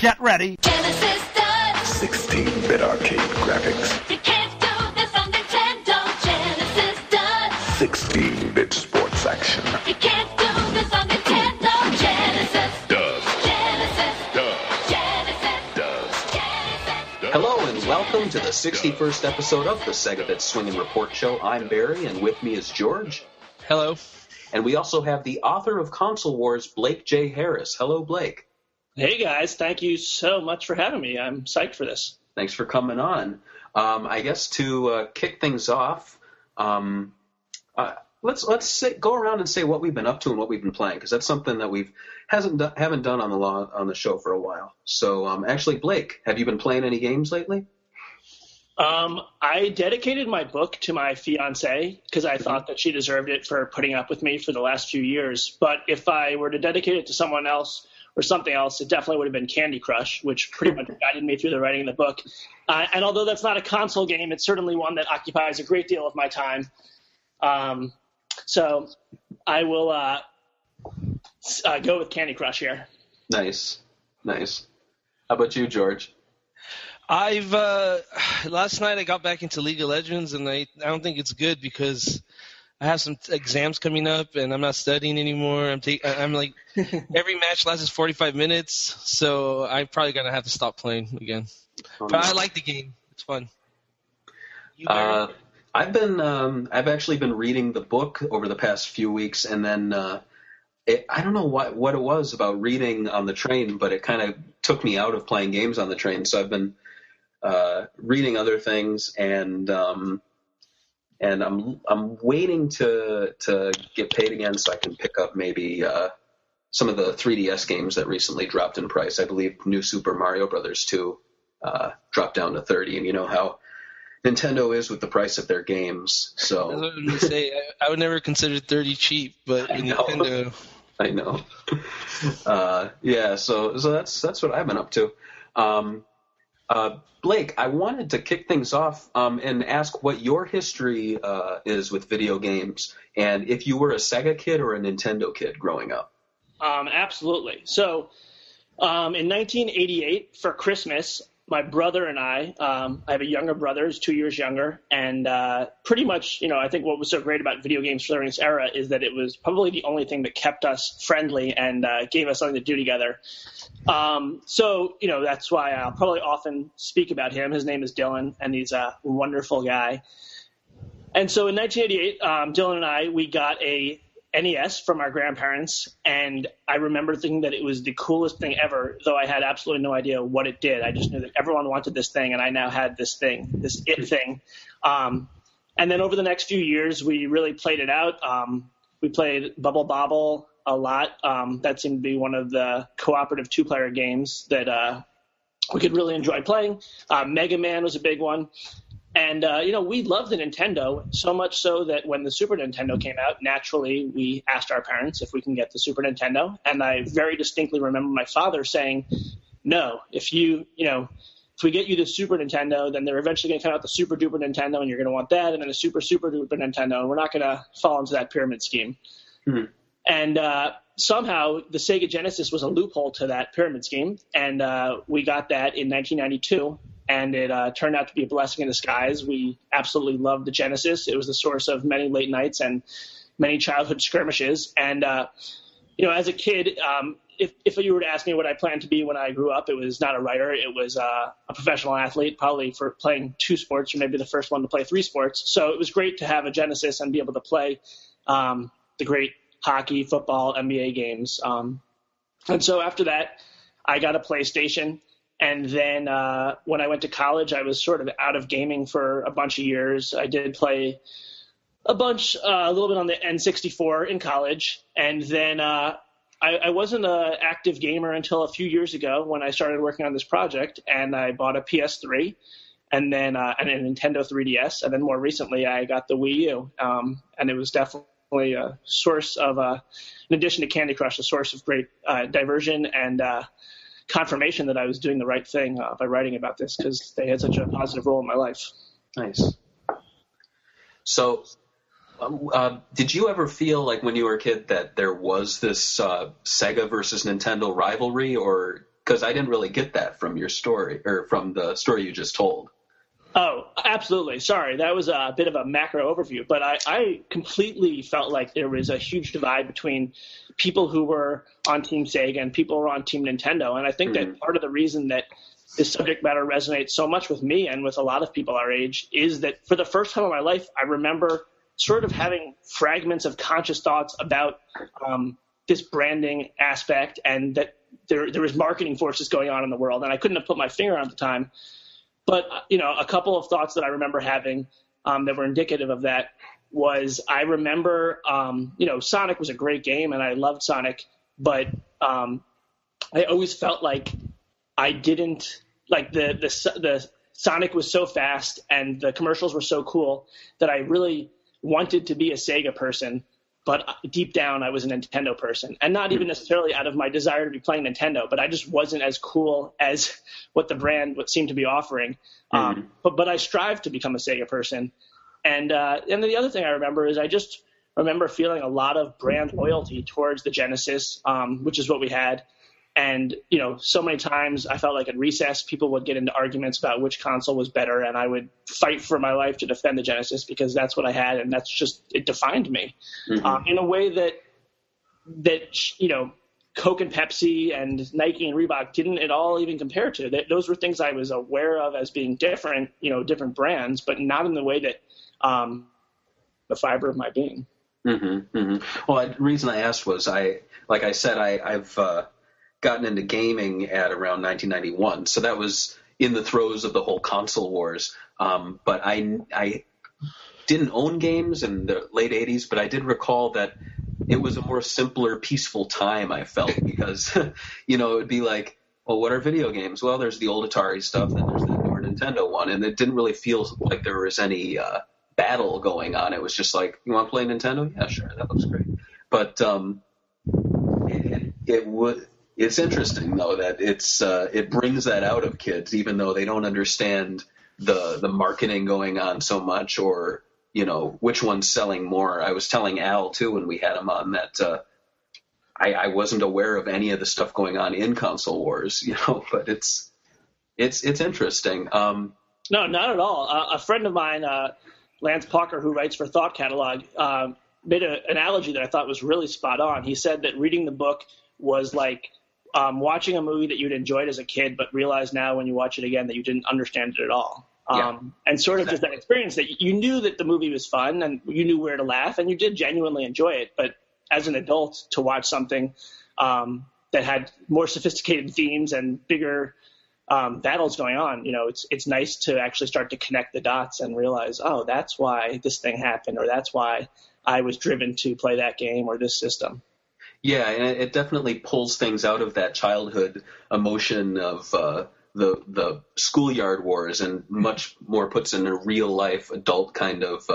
Get ready. Genesis Dutch. 16-bit arcade graphics. You can't do this on Nintendo. Genesis Dutch. 16-bit sports action. You can't do this on Nintendo. Genesis Dutch. Genesis Dutch. Genesis Dutch. Hello and welcome to the 61st episode of the Sega Bit Swing and Report Show. I'm Barry and with me is George. Hello. And we also have the author of Console Wars, Blake J. Harris. Hello, Blake. Hey, guys. Thank you so much for having me. I'm psyched for this. Thanks for coming on. I guess to kick things off, let's go around and say what we've been up to and what we've been playing, because that's something that we haven't done on the show for a while. So actually, Blake, have you been playing any games lately? I dedicated my book to my fiancée because I thought that she deserved it for putting up with me for the last few years. But if I were to dedicate it to someone else or something else, it definitely would have been Candy Crush, which pretty much guided me through the writing of the book. And although that's not a console game, it's certainly one that occupies a great deal of my time. So I will go with Candy Crush here. Nice. Nice. How about you, George? I've last night I got back into League of Legends, and I don't think it's good because I have some exams coming up, and I'm not studying anymore. I'm like every match lasts 45 minutes, so I'm probably gonna have to stop playing again. But I like the game; it's fun. I've actually been reading the book over the past few weeks, and then I don't know what it was about reading on the train, but it kind of took me out of playing games on the train. So I've been reading other things, and I'm waiting to get paid again so I can pick up maybe some of the 3DS games that recently dropped in price. I believe New Super Mario Bros. 2 dropped down to $30, and you know how Nintendo is with the price of their games. So that's what I'm gonna say. I would never consider $30 cheap, but Nintendo. I know. Yeah. So that's what I've been up to. Blake, I wanted to kick things off and ask what your history is with video games, and if you were a Sega kid or a Nintendo kid growing up. Absolutely. So in 1988, for Christmas, my brother and I have a younger brother who's 2 years younger, and pretty much, you know, I think what was so great about video games during this era is that it was probably the only thing that kept us friendly and gave us something to do together. So, you know, that's why I'll probably often speak about him. His name is Dylan, and he's a wonderful guy. And so in 1988, Dylan and we got a NES from our grandparents, and I remember thinking that it was the coolest thing ever, though I had absolutely no idea what it did. I just knew that everyone wanted this thing, and I now had this thing, this it thing. And then over the next few years, we really played it out. We played Bubble Bobble a lot. That seemed to be one of the cooperative two-player games that we could really enjoy playing. Mega Man was a big one. And, you know, we loved the Nintendo, so much so that when the Super Nintendo came out, naturally we asked our parents if we can get the Super Nintendo. And I very distinctly remember my father saying, no, if we get you the Super Nintendo, then they're eventually going to come out the Super Duper Nintendo, and you're going to want that, and then a Super Super Duper Nintendo, and we're not going to fall into that pyramid scheme. Mm-hmm. And somehow the Sega Genesis was a loophole to that pyramid scheme, and we got that in 1992. And it turned out to be a blessing in disguise. We absolutely loved the Genesis. It was the source of many late nights and many childhood skirmishes. And, you know, as a kid, if you were to ask me what I planned to be when I grew up, it was not a writer. It was a professional athlete, probably for playing two sports or maybe the first one to play three sports. So it was great to have a Genesis and be able to play the great hockey, football, NBA games. And so after that, I got a PlayStation. And then when I went to college, I was sort of out of gaming for a bunch of years. I did play a little bit on the N64 in college. And then I wasn't an active gamer until a few years ago when I started working on this project. And I bought a PS3 and then and a Nintendo 3DS. And then more recently, I got the Wii U. And it was definitely a source of, in addition to Candy Crush, a source of great diversion and confirmation that I was doing the right thing by writing about this, because they had such a positive role in my life. Nice. So did you ever feel like when you were a kid that there was this Sega versus Nintendo rivalry, or Because I didn't really get that from your story, or from the story you just told. Oh, absolutely. Sorry, that was a bit of a macro overview. But I completely felt like there was a huge divide between people who were on Team Sega and people who were on Team Nintendo. And I think that part of the reason that this subject matter resonates so much with me and with a lot of people our age is that for the first time in my life, I remember sort of having fragments of conscious thoughts about this branding aspect and that there was marketing forces going on in the world. And I couldn't have put my finger on it at the time. But, you know, a couple of thoughts that I remember having that were indicative of that was I remember, you know, Sonic was a great game and I loved Sonic, but I always felt like I didn't like the Sonic was so fast and the commercials were so cool that I really wanted to be a Sega person. But deep down, I was a Nintendo person, and not even necessarily out of my desire to be playing Nintendo, but I just wasn't as cool as what the brand would seem to be offering. But I strived to become a Sega person. And the other thing I remember is I just remember feeling a lot of brand loyalty towards the Genesis, which is what we had. And, you know, so many times I felt like at recess, people would get into arguments about which console was better. And I would fight for my life to defend the Genesis because that's what I had. And that's just, it defined me in a way that, you know, Coke and Pepsi and Nike and Reebok didn't at all even compare to. Those were things I was aware of as being different, you know, different brands, but not in the way that the fiber of my being. Well, the reason I asked was I've gotten into gaming at around 1991. So that was in the throes of the whole console wars. But I didn't own games in the late 80s, but I did recall that it was a more simpler, peaceful time, I felt, because, you know, it would be like, well, what are video games? Well, there's the old Atari stuff, then there's the newer Nintendo one, and it didn't really feel like there was any battle going on. It was just like, you want to play Nintendo? Yeah, sure, that looks great. But it would... It's interesting, though, that it brings that out of kids, even though they don't understand the marketing going on so much, or, you know, which one's selling more. I was telling Al, too, when we had him on, that I wasn't aware of any of the stuff going on in Console Wars, you know, but it's interesting. No, not at all. A friend of mine, Lance Parker, who writes for Thought Catalog, made an analogy that I thought was really spot on. He said that reading the book was like – watching a movie that you'd enjoyed as a kid, but realize now when you watch it again that you didn't understand it at all. And sort of just that experience that you knew that the movie was fun and you knew where to laugh and you did genuinely enjoy it. But as an adult to watch something that had more sophisticated themes and bigger battles going on, you know, it's nice to actually start to connect the dots and realize, oh, that's why this thing happened, or that's why I was driven to play that game or this system. Yeah, and it definitely pulls things out of that childhood emotion of the schoolyard wars and much more puts in a real-life adult kind of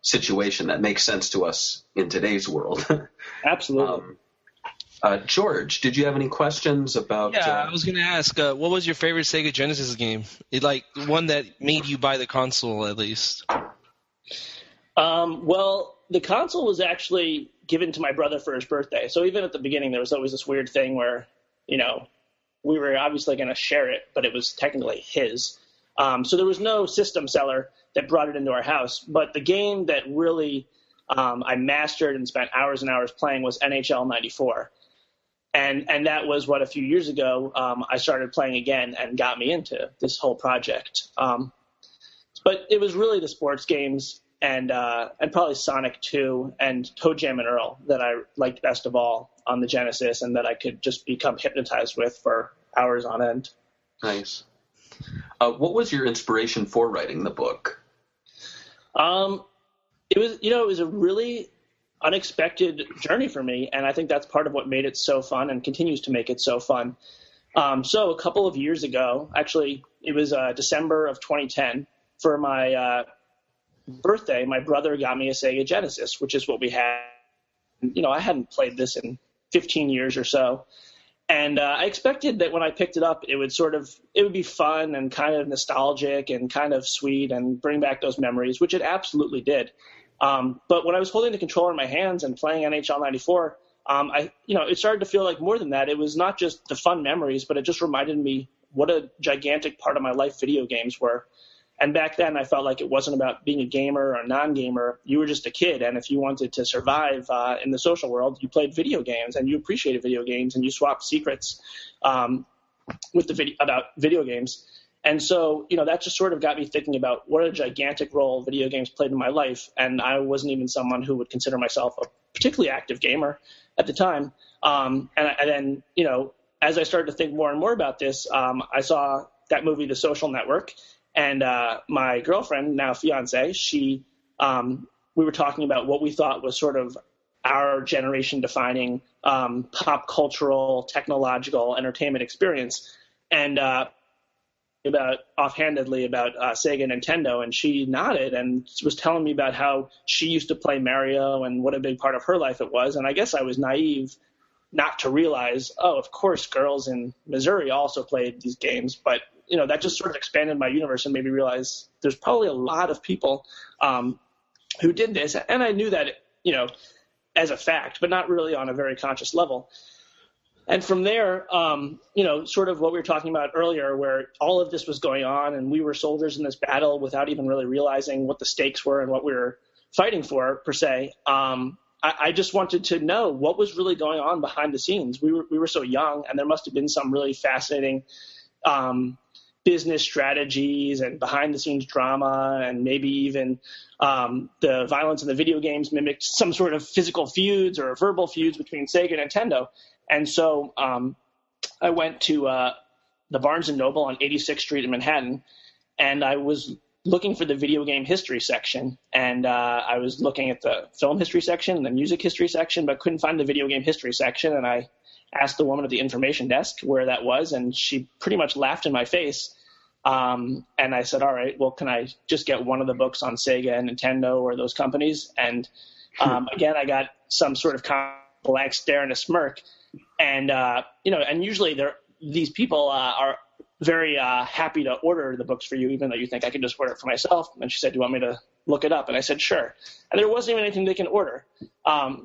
situation that makes sense to us in today's world. Absolutely. George, did you have any questions about... Yeah, I was going to ask, what was your favorite Sega Genesis game? Like, one that made you buy the console, at least. Well, the console was actually... given to my brother for his birthday. So even at the beginning, there was always this weird thing where, you know, we were obviously going to share it, but it was technically his. So there was no system seller that brought it into our house. But the game that really I mastered and spent hours and hours playing was NHL 94. And that was what a few years ago I started playing again and got me into this whole project. But it was really the sports games and probably Sonic 2 and Toe Jam and Earl that I liked best of all on the Genesis and that I could just become hypnotized with for hours on end. Nice. What was your inspiration for writing the book? It was a really unexpected journey for me, and I think that's part of what made it so fun and continues to make it so fun. So a couple of years ago, actually, it was December of 2010 for my birthday, my brother got me a Sega Genesis, which is what we had. You know, I hadn't played this in 15 years or so. And I expected that when I picked it up, it would be fun and kind of nostalgic and kind of sweet and bring back those memories, which it absolutely did. But when I was holding the controller in my hands and playing NHL 94, It started to feel like more than that. It was not just the fun memories, but it just reminded me what a gigantic part of my life video games were. And back then, I felt like it wasn't about being a gamer or a non-gamer. You were just a kid, and if you wanted to survive in the social world, you played video games, and you appreciated video games, and you swapped secrets about video games. And so, that just sort of got me thinking about what a gigantic role video games played in my life. And I wasn't even someone who would consider myself a particularly active gamer at the time. And then, as I started to think more and more about this, I saw that movie, The Social Network. And my girlfriend, now fiance, we were talking about what we thought was sort of our generation-defining pop cultural, technological entertainment experience, and about offhandedly about Sega and Nintendo. And she nodded and was telling me about how she used to play Mario and what a big part of her life it was. And I guess I was naive not to realize, oh, of course, girls in Missouri also played these games, but that just sort of expanded my universe and made me realize there's probably a lot of people who did this. And I knew that, as a fact, but not really on a very conscious level. And from there, sort of what we were talking about earlier, where all of this was going on and we were soldiers in this battle without even really realizing what the stakes were and what we were fighting for, per se. I just wanted to know what was really going on behind the scenes. We were so young, and there must have been some really fascinating business strategies and behind-the-scenes drama, and maybe even the violence in the video games mimicked some sort of physical feuds or verbal feuds between Sega and Nintendo. And so I went to the Barnes & Noble on 86th Street in Manhattan, and I was looking for the video game history section. And I was looking at the film history section and the music history section, but couldn't find the video game history section, and I asked the woman at the information desk where that was, and she pretty much laughed in my face. And I said, all right, well, can I just get one of the books on Sega and Nintendo or those companies? And again, I got some sort of blank stare and a smirk. And, and usually these people are very happy to order the books for you, even though you think I can just order it for myself. And she said, do you want me to look it up? And I said, sure. And there wasn't even anything they can order, or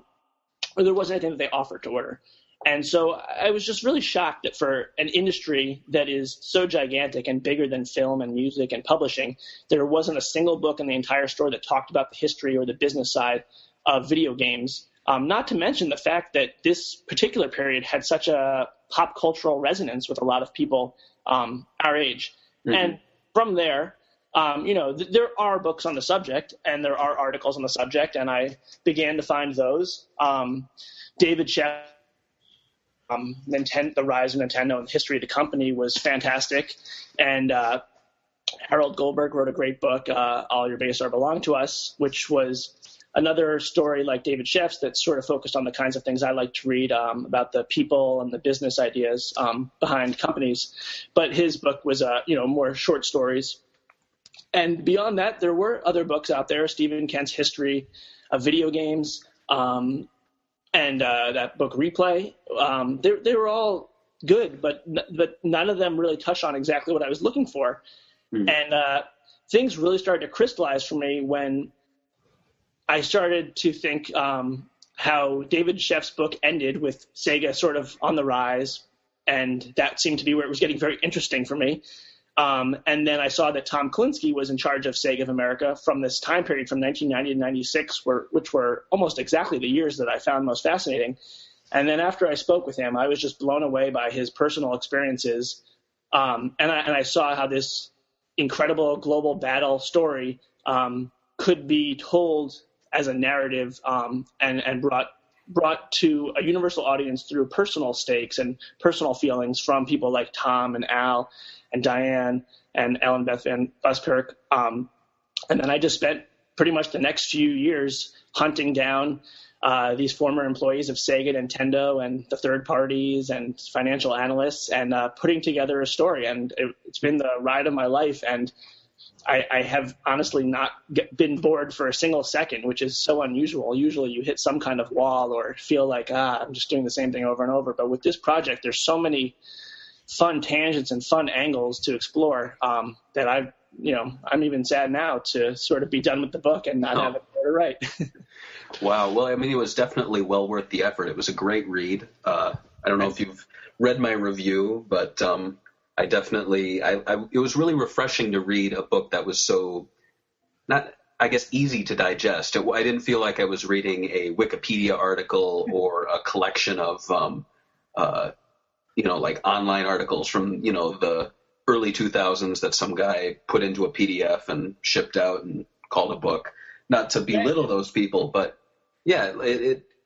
there wasn't anything that they offered to order. And so I was just really shocked that for an industry that is so gigantic and bigger than film and music and publishing, there wasn't a single book in the entire store that talked about the history or the business side of video games. Not to mention the fact that this particular period had such a pop cultural resonance with a lot of people our age. Mm-hmm. And from there, there are books on the subject and there are articles on the subject, and I began to find those. David Sheff. The rise of Nintendo and the history of the company was fantastic. And Harold Goldberg wrote a great book, All Your Base Are Belong to Us, which was another story like David Sheff's that sort of focused on the kinds of things I like to read about the people and the business ideas behind companies. But his book was, more short stories. And beyond that, there were other books out there, Stephen Kent's History of Video Games, and that book Replay, they were all good, but none of them really touched on exactly what I was looking for. Mm-hmm. And things really started to crystallize for me when I started to think how David Sheff's book ended with Sega sort of on the rise, and that seemed to be where it was getting very interesting for me. And then I saw that Tom Kalinske was in charge of Sega of America from this time period from 1990 to 96, which were almost exactly the years that I found most fascinating. And then after I spoke with him, I was just blown away by his personal experiences. And I saw how this incredible global battle story could be told as a narrative and brought to a universal audience through personal stakes and personal feelings from people like Tom and Al and Diane and Ellen Beth Van Buskirk. And then I just spent pretty much the next few years hunting down these former employees of Sega, Nintendo, and the third parties and financial analysts and putting together a story. And it's been the ride of my life. And I have honestly not been bored for a single second, which is so unusual. Usually you hit some kind of wall or feel like, I'm just doing the same thing over and over. But with this project, there's so many fun tangents and fun angles to explore that I'm even sad now to sort of be done with the book and not have it right. Wow. Well, I mean, it was definitely well worth the effort. It was a great read. I don't know if you've read my review, but I definitely, it was really refreshing to read a book that was so, not, I guess, easy to digest. I didn't feel like I was reading a Wikipedia article or a collection of, you know, like online articles from, you know, the early 2000s that some guy put into a PDF and shipped out and called a book. Not to belittle those people, but yeah,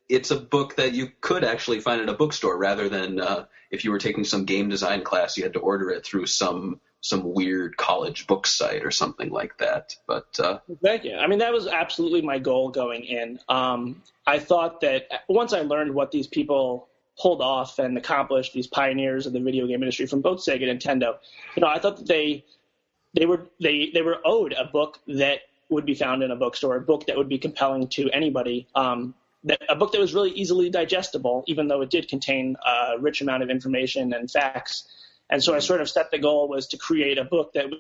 it's a book that you could actually find at a bookstore rather than if you were taking some game design class, you had to order it through some weird college book site or something like that. But yeah, I mean, that was absolutely my goal going in. I thought that once I learned what these people pulled off and accomplished, these pioneers of the video game industry from both Sega and Nintendo, you know, I thought that they were owed a book that would be found in a bookstore, a book that would be compelling to anybody, a book that was really easily digestible, even though it did contain a rich amount of information and facts. And so I sort of set the goal was to create a book that was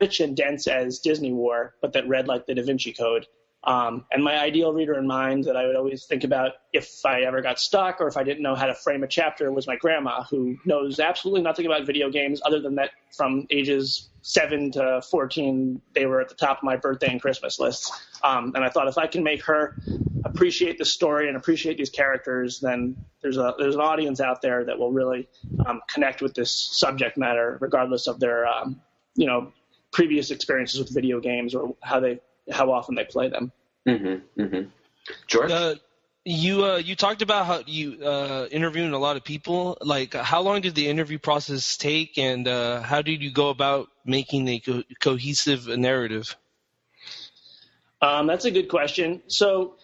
rich and dense as Disney War, but that read like the Da Vinci Code. And my ideal reader in mind that I would always think about if I ever got stuck or if I didn't know how to frame a chapter was my grandma, who knows absolutely nothing about video games other than that from ages 7 to 14, they were at the top of my birthday and Christmas lists. And I thought if I can make her appreciate the story and appreciate these characters, then there's an audience out there that will really connect with this subject matter, regardless of their, you know, previous experiences with video games or how often they play them. Mm-hmm, mm-hmm. George? You talked about how you interviewing a lot of people. Like, how long did the interview process take, and how did you go about making a cohesive narrative? That's a good question. So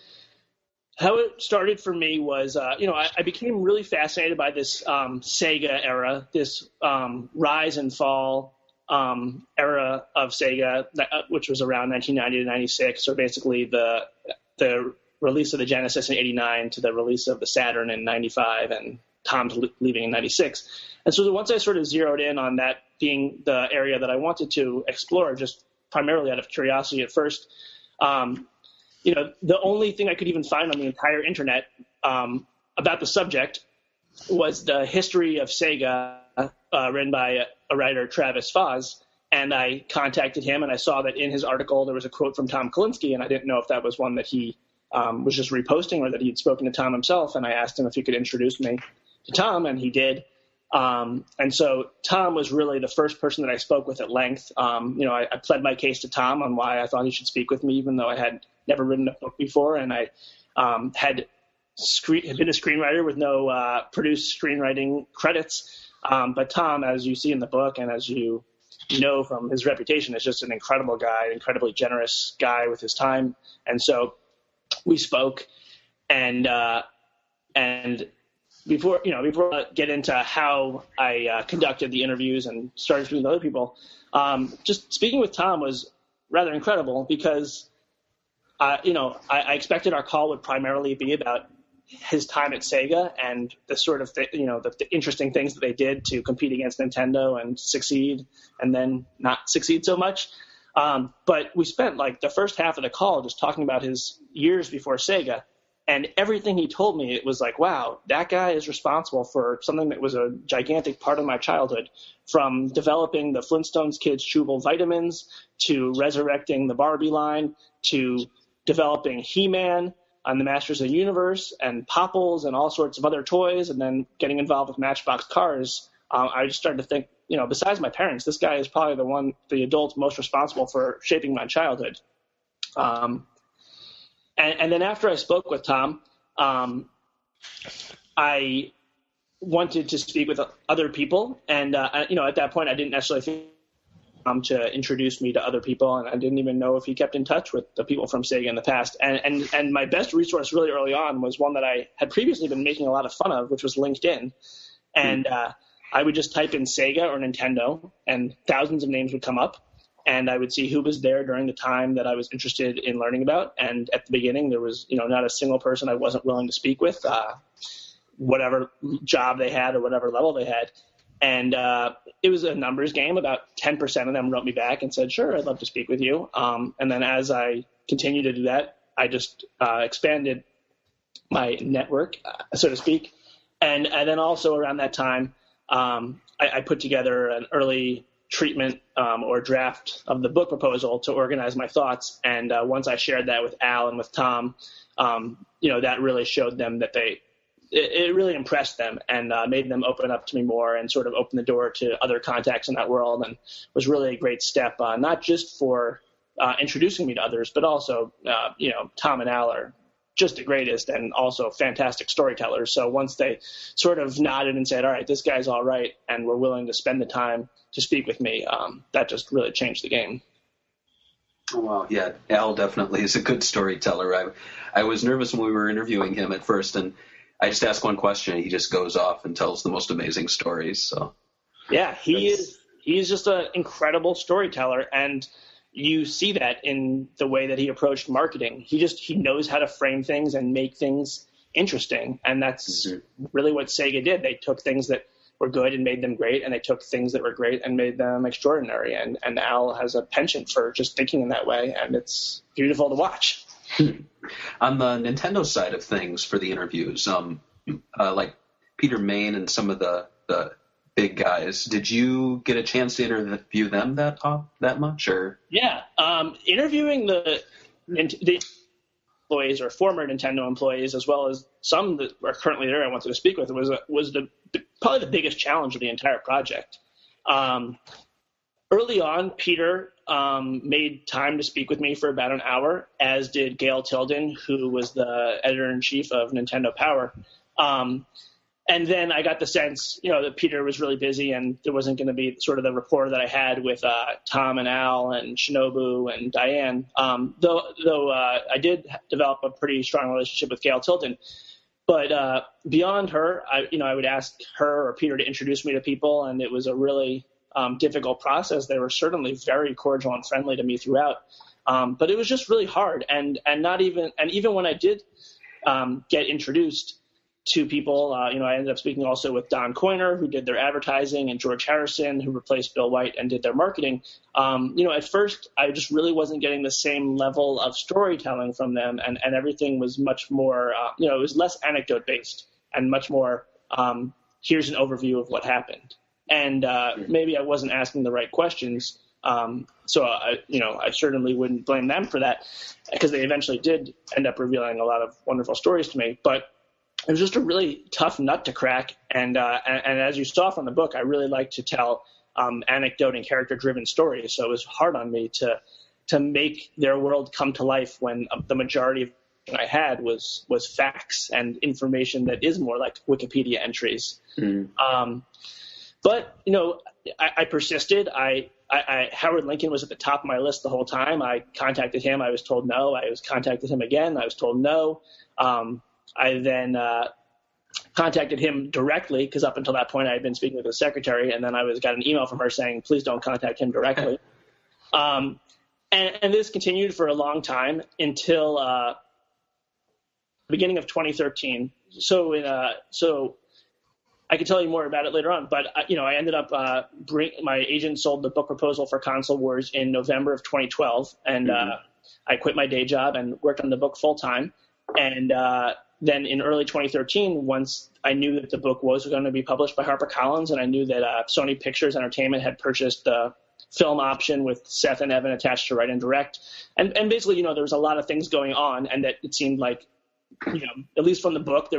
how it started for me was, you know, I became really fascinated by this Sega era, this rise and fall era of Sega, which was around 1990 to 96, or basically the release of the Genesis in 89 to the release of the Saturn in 95 and Tom's leaving in 96. And so once I sort of zeroed in on that being the area that I wanted to explore, just primarily out of curiosity at first, you know, the only thing I could even find on the entire internet about the subject was the history of Sega written by a writer, Travis Foz. And I contacted him, and I saw that in his article there was a quote from Tom Kalinske, and I didn't know if that was one that he was just reposting or that he had spoken to Tom himself. And I asked him if he could introduce me to Tom, and he did. And so Tom was really the first person that I spoke with at length. You know, I pled my case to Tom on why I thought he should speak with me, even though I had never written a book before. And I had been a screenwriter with no produced screenwriting credits. But Tom, as you see in the book and as you know from his reputation, is just an incredible guy, an incredibly generous guy with his time. And so we spoke, and before I get into how I conducted the interviews and started speaking to other people, just speaking with Tom was rather incredible because, you know, I expected our call would primarily be about his time at Sega and the sort of, the interesting things that they did to compete against Nintendo and succeed and then not succeed so much. But we spent like the first half of the call just talking about his years before Sega, and everything he told me, it was like, wow, that guy is responsible for something that was a gigantic part of my childhood, from developing the Flintstones kids' chewable vitamins to resurrecting the Barbie line to developing He-Man on the Masters of the Universe and Popples and all sorts of other toys, and then getting involved with Matchbox Cars. I just started to think, you know, besides my parents, this guy is probably the adult most responsible for shaping my childhood. And then after I spoke with Tom, I wanted to speak with other people. And, you know, at that point, I didn't necessarily think to introduce me to other people. And I didn't even know if he kept in touch with the people from Sega in the past. And my best resource really early on was one that I had previously been making a lot of fun of, which was LinkedIn. And I would just type in Sega or Nintendo, and thousands of names would come up. And I would see who was there during the time that I was interested in learning about. And at the beginning, there was, you know, not a single person I wasn't willing to speak with, whatever job they had or whatever level they had. And it was a numbers game. About 10% of them wrote me back and said, sure, I'd love to speak with you. And then as I continued to do that, I just expanded my network, so to speak. And then also around that time, I put together an early treatment or draft of the book proposal to organize my thoughts. And once I shared that with Al and with Tom, that really showed them that it really impressed them and made them open up to me more and sort of open the door to other contacts in that world, and was really a great step, not just for introducing me to others, but also, Tom and Al are just the greatest and also fantastic storytellers. So once they sort of nodded and said, all right, this guy's all right, and were willing to spend the time to speak with me, that just really changed the game. Well, yeah, Al definitely is a good storyteller. I was nervous when we were interviewing him at first, and I just ask one question, and he just goes off and tells the most amazing stories. So, yeah, he's just an incredible storyteller, and you see that in the way that he approached marketing. He knows how to frame things and make things interesting, and that's really what Sega did. They took things that were good and made them great, and they took things that were great and made them extraordinary. And Al has a penchant for just thinking in that way, and it's beautiful to watch. On the Nintendo side of things for the interviews, like Peter Main and some of the big guys, did you get a chance to interview them that much? Or? Yeah. Interviewing the employees or former Nintendo employees, as well as some that are currently there I wanted to speak with, was probably the biggest challenge of the entire project. Early on, Peter made time to speak with me for about an hour, as did Gail Tilden, who was the editor-in-chief of Nintendo Power. And then I got the sense, that Peter was really busy and there wasn't going to be sort of the rapport that I had with Tom and Al and Shinobu and Diane, though I did develop a pretty strong relationship with Gail Tilden. But beyond her, I would ask her or Peter to introduce me to people, and it was a really difficult process. They were certainly very cordial and friendly to me throughout, but it was just really hard. And even when I did get introduced to people, I ended up speaking also with Don Coiner, who did their advertising, and George Harrison, who replaced Bill White and did their marketing. At first I just really wasn't getting the same level of storytelling from them, and everything was much more, it was less anecdote based and much more, here's an overview of what happened. And maybe I wasn't asking the right questions. So I certainly wouldn't blame them for that, because they eventually did end up revealing a lot of wonderful stories to me, but it was just a really tough nut to crack, and as you saw from the book, I really like to tell anecdote and character-driven stories, so it was hard on me to make their world come to life when the majority of what I had was facts and information that is more like Wikipedia entries. But, I persisted. Howard Lincoln was at the top of my list the whole time. I contacted him. I was told no. I contacted him again. I was told no. I then contacted him directly, because up until that point I had been speaking with his secretary, and then got an email from her saying, please don't contact him directly. And this continued for a long time until the beginning of 2013. So I can tell you more about it later on, but I ended up my agent sold the book proposal for Console Wars in November of 2012, and I quit my day job and worked on the book full time. And then in early 2013, once I knew that the book was going to be published by HarperCollins, and I knew that Sony Pictures Entertainment had purchased the film option with Seth and Evan attached to write and direct, and basically, there was a lot of things going on, and that it seemed like, at least from the book,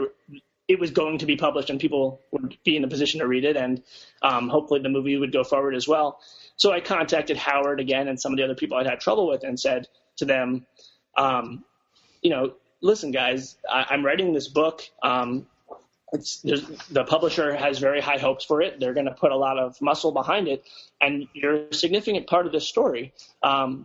it was going to be published and people would be in a position to read it, and hopefully the movie would go forward as well. So I contacted Howard again and some of the other people I'd had trouble with and said to them, listen, guys, I'm writing this book. The publisher has very high hopes for it. They're going to put a lot of muscle behind it, and you're a significant part of this story. But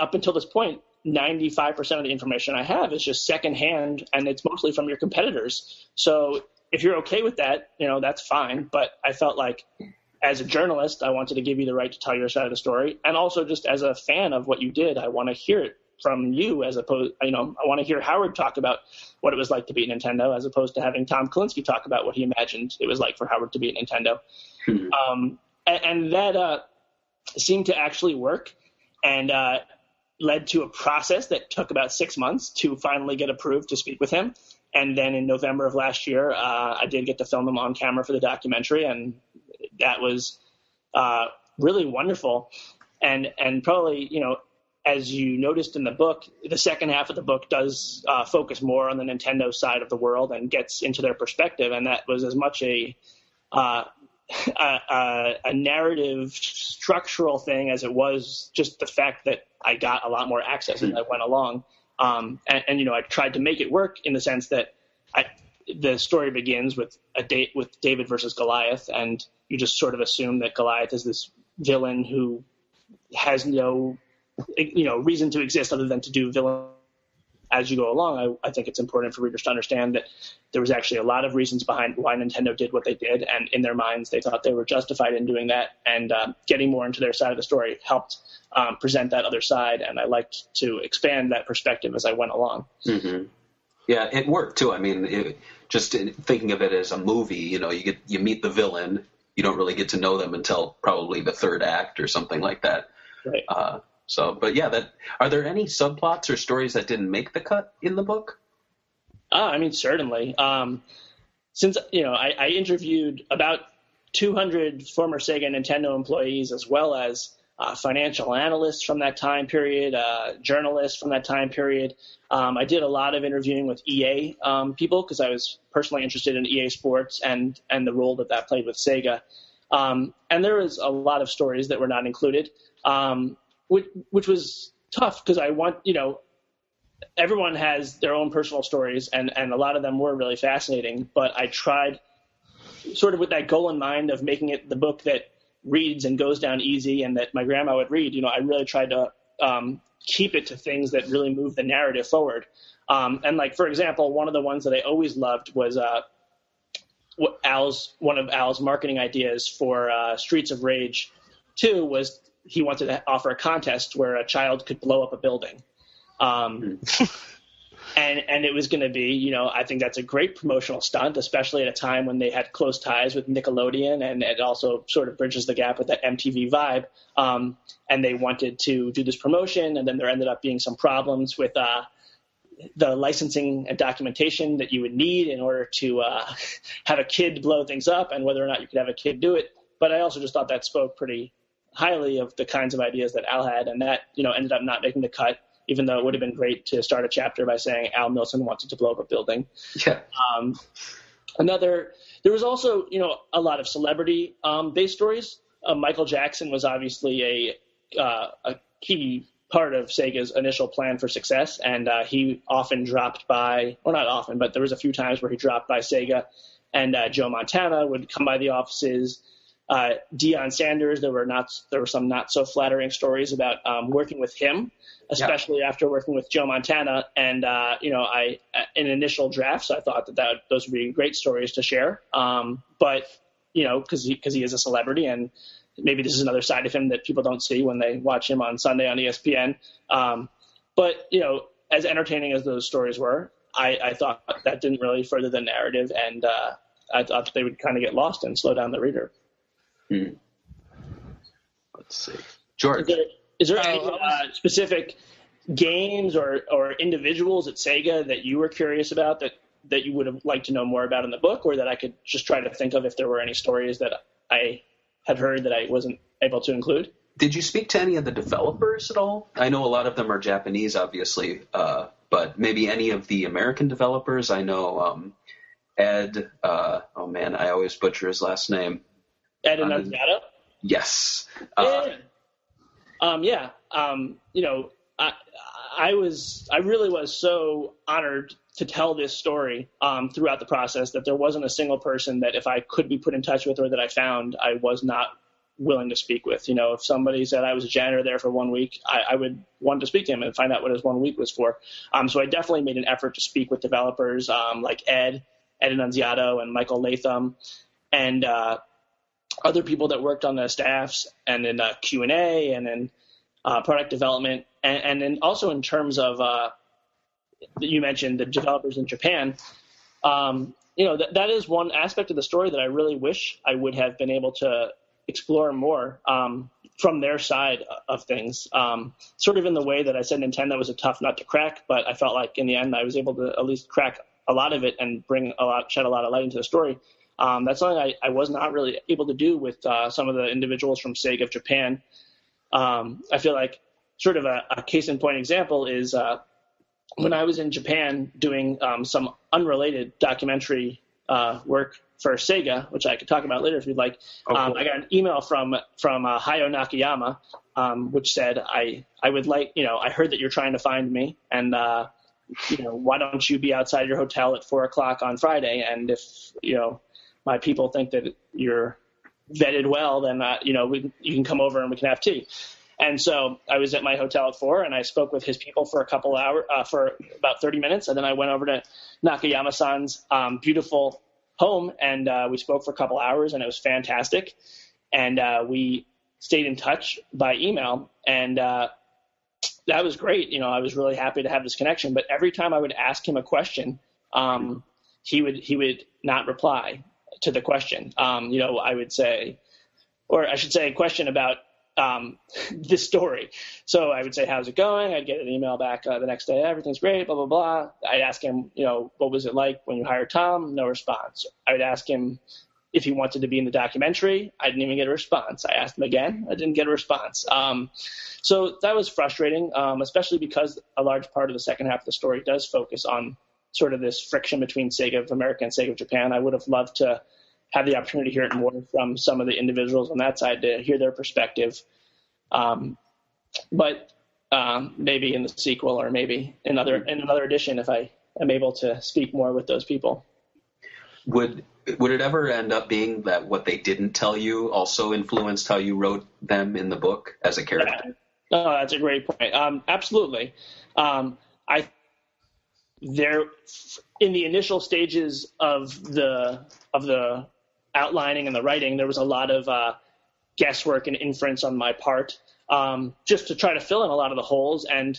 up until this point, 95% of the information I have is just secondhand, and it's mostly from your competitors. So if you're okay with that, that's fine. But I felt like, as a journalist, I wanted to give you the right to tell your side of the story. And also just as a fan of what you did, I want to hear it from you, as opposed, I want to hear Howard talk about what it was like to be at Nintendo, as opposed to having Tom Kalinske talk about what he imagined it was like for Howard to be at Nintendo. And that seemed to actually work. And led to a process that took about 6 months to finally get approved to speak with him. And then in November of last year, I did get to film him on camera for the documentary, and that was really wonderful. And probably, you know, as you noticed in the book, the second half of the book does focus more on the Nintendo side of the world and gets into their perspective. And that was as much a narrative structural thing as it was just the fact that I got a lot more access as I went along. And, you know, I tried to make it work in the sense that the story begins with a date with David versus Goliath, and you just sort of assume that Goliath is this villain who has no, you know, reason to exist other than to do villain. As you go along, I think it's important for readers to understand that there was actually a lot of reasons behind why Nintendo did what they did, and in their minds, they thought they were justified in doing that, and getting more into their side of the story helped present that other side, and I liked to expand that perspective as I went along. Mm-hmm. Yeah, it worked, too. I mean, just thinking of it as a movie, you know, you meet the villain, you don't really get to know them until probably the third act or something like that. Right. So, but yeah, are there any subplots or stories that didn't make the cut in the book? I mean, certainly. Since, you know, I interviewed about 200 former Sega and Nintendo employees, as well as financial analysts from that time period, journalists from that time period. I did a lot of interviewing with EA people because I was personally interested in EA Sports and the role that played with Sega. And there was a lot of stories that were not included. Which was tough because everyone has their own personal stories, and a lot of them were really fascinating. But I tried sort of with that goal in mind of making it the book that reads and goes down easy and that my grandma would read. You know, I really tried to keep it to things that really move the narrative forward. And like, for example, one of the ones that I always loved was one of Al's marketing ideas for Streets of Rage 2 was he wanted to offer a contest where a child could blow up a building. And it was going to be, you know, I think that's a great promotional stunt, especially at a time when they had close ties with Nickelodeon, and it also sort of bridges the gap with that MTV vibe. And they wanted to do this promotion, and then there ended up being some problems with the licensing and documentation that you would need in order to have a kid blow things up and whether or not you could have a kid do it. But I also just thought that spoke pretty highly of the kinds of ideas that Al had, and that, you know, ended up not making the cut, even though it would have been great to start a chapter by saying Al Nilsen wanted to blow up a building. Yeah. There was also, you know, a lot of celebrity based stories. Michael Jackson was obviously a key part of Sega's initial plan for success, and he often dropped by, or not often, but there was a few times where he dropped by Sega, and Joe Montana would come by the offices. Deion Sanders, there were some not so flattering stories about working with him, especially after working with Joe Montana. And you know, in initial drafts, I thought that those would be great stories to share. But you know, because he is a celebrity, and maybe this is another side of him that people don't see when they watch him on Sunday on ESPN. But you know, as entertaining as those stories were, I thought that didn't really further the narrative, and I thought they would kind of get lost and slow down the reader. Hmm. Let's see. George. Is there any specific games or individuals at Sega that you were curious about that you would have liked to know more about in the book, or that I could just try to think of if there were any stories that I had heard that I wasn't able to include? Did you speak to any of the developers at all? I know a lot of them are Japanese, obviously, but maybe any of the American developers? I know Ed – oh, man, I always butcher his last name. Ed Annunziato? Yes. You know, I really was so honored to tell this story throughout the process that there wasn't a single person that if I could be put in touch with or that I found, I was not willing to speak with. You know, if somebody said I was a janitor there for 1 week, I would want to speak to him and find out what his 1 week was for. So I definitely made an effort to speak with developers like Ed Annunziato and Michael Latham, and other people that worked on the staffs and in Q&A and in product development. And then also in terms of, you mentioned the developers in Japan, that is one aspect of the story that I really wish I would have been able to explore more from their side of things, sort of in the way that I said Nintendo was a tough nut to crack, but I felt like in the end I was able to at least crack a lot of it and bring a lot, shed a lot of light into the story. That's something I was not really able to do with some of the individuals from Sega of Japan. I feel like sort of a case in point example is when I was in Japan doing some unrelated documentary work for Sega, which I could talk about later if you'd like. Oh, cool. I got an email from Hayao Nakayama, which said, I would like, I heard that you're trying to find me, and why don't you be outside your hotel at 4:00 on Friday? And if my people think that you're vetted well, then you can come over and we can have tea. And so I was at my hotel at 4:00, and I spoke with his people for for about 30 minutes, and then I went over to Nakayama-san's beautiful home, and we spoke for a couple hours, and it was fantastic. And we stayed in touch by email, and that was great. I was really happy to have this connection. But every time I would ask him a question, he would not reply to the question. I would say, or I should say, a question about this story. So I would say, how's it going? I'd get an email back the next day. Everything's great, blah, blah, blah. I'd ask him, what was it like when you hired Tom? No response. I would ask him if he wanted to be in the documentary. I didn't even get a response. I asked him again. I didn't get a response. So that was frustrating, especially because a large part of the second half of the story does focus on sort of this friction between Sega of America and Sega of Japan. I would have loved to have the opportunity to hear it more from some of the individuals on that side, to hear their perspective. But maybe in the sequel, or maybe in another edition, if I am able to speak more with those people. Would it ever end up being that what they didn't tell you also influenced how you wrote them in the book as a character? Oh, that's a great point. Absolutely. There, in the initial stages of the outlining and the writing, there was a lot of guesswork and inference on my part, just to try to fill in a lot of the holes. And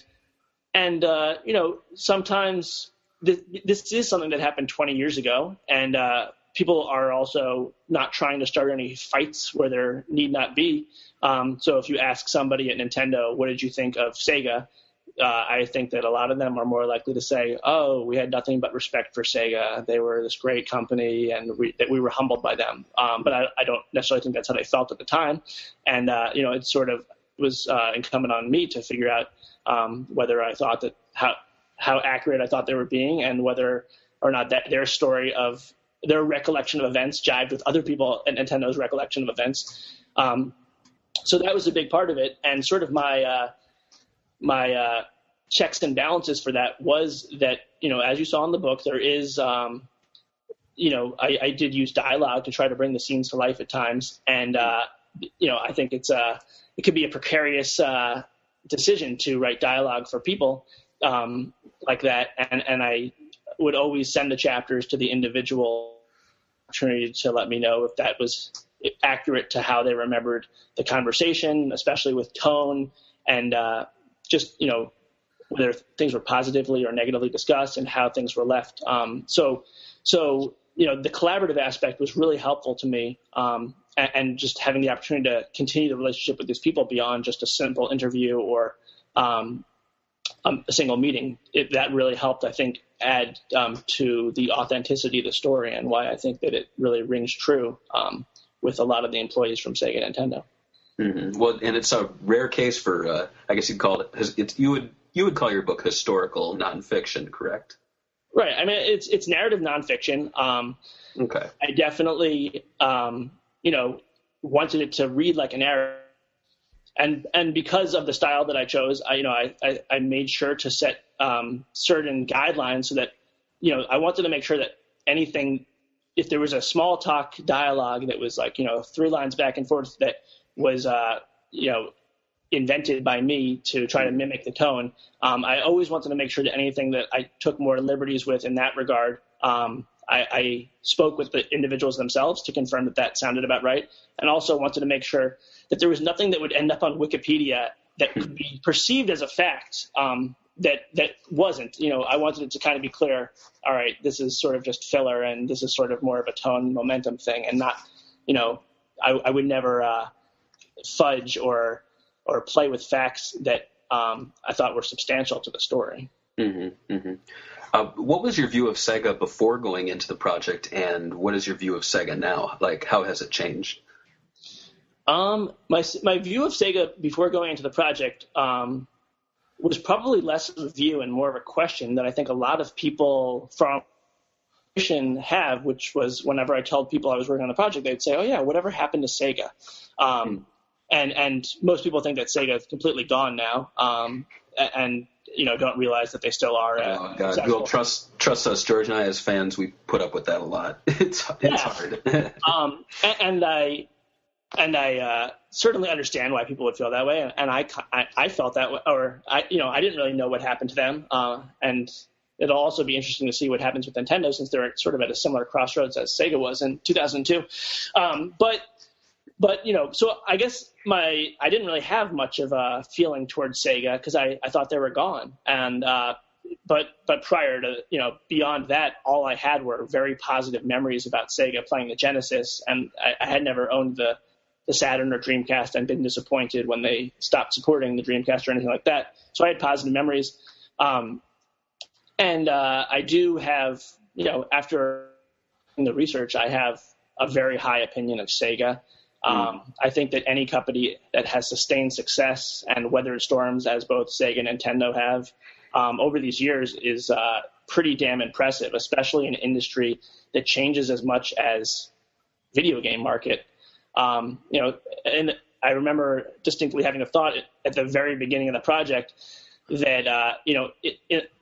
sometimes this is something that happened 20 years ago, and people are also not trying to start any fights where there need not be. So if you ask somebody at Nintendo, what did you think of Sega? I think that a lot of them are more likely to say, oh, we had nothing but respect for Sega. They were this great company, and we were humbled by them. But I don't necessarily think that's how they felt at the time. And, it sort of was incumbent on me to figure out whether I thought that how accurate I thought they were being, and whether or not that their story of their recollection of events jived with other people at Nintendo's recollection of events. So that was a big part of it. And sort of my checks and balances for that was that, as you saw in the book, there is, I did use dialogue to try to bring the scenes to life at times. And, I think it could be a precarious decision to write dialogue for people like that. And I would always send the chapters to the individual opportunity to let me know if that was accurate to how they remembered the conversation, especially with tone and, just, whether things were positively or negatively discussed and how things were left. So, the collaborative aspect was really helpful to me, and just having the opportunity to continue the relationship with these people beyond just a simple interview or a single meeting. That really helped, I think, add to the authenticity of the story, and why I think that it really rings true with a lot of the employees from Sega Nintendo. Mm-hmm. Well, and it's a rare case for, I guess you'd call it, you would call your book historical nonfiction, correct? Right. I mean, it's narrative nonfiction. Okay. I definitely, wanted it to read like a narrative, and because of the style that I chose, I made sure to set certain guidelines so that, I wanted to make sure that anything, if there was a small talk dialogue that was like, 3 lines back and forth that was, invented by me to try to mimic the tone. I always wanted to make sure that anything that I took more liberties with in that regard, I spoke with the individuals themselves to confirm that sounded about right, and also wanted to make sure that there was nothing that would end up on Wikipedia that could be perceived as a fact that wasn't. I wanted it to kind of be clear, all right, this is sort of just filler, and this is sort of more of a tone momentum thing, and not, I would never fudge or play with facts that I thought were substantial to the story. Mm-hmm, mm-hmm. What was your view of Sega before going into the project, and what is your view of Sega now? Like, how has it changed? My view of Sega before going into the project was probably less of a view and more of a question that I think a lot of people from have, which was whenever I told people I was working on the project, they'd say, oh, yeah, whatever happened to Sega? And most people think that Sega is completely gone now and, you know, don't realize that they still are. Oh, God. Well, trust us, George and I as fans, we put up with that a lot. It's hard. And I certainly understand why people would feel that way. And I felt that way, or, I didn't really know what happened to them. And it'll also be interesting to see what happens with Nintendo since they're sort of at a similar crossroads as Sega was in 2002. But you know, so I guess I didn't really have much of a feeling towards Sega because I thought they were gone. And but prior to, you know, beyond that, all I had were very positive memories about Sega playing the Genesis, and I had never owned the Saturn or Dreamcast and been disappointed when they stopped supporting the Dreamcast or anything like that. So I had positive memories. And I do have, you know, after the research, I have a very high opinion of Sega. I think that any company that has sustained success and weathered storms, as both Sega and Nintendo have, over these years is pretty damn impressive, especially in an industry that changes as much as video game market. You know, and I remember distinctly having a thought at the very beginning of the project that, you know,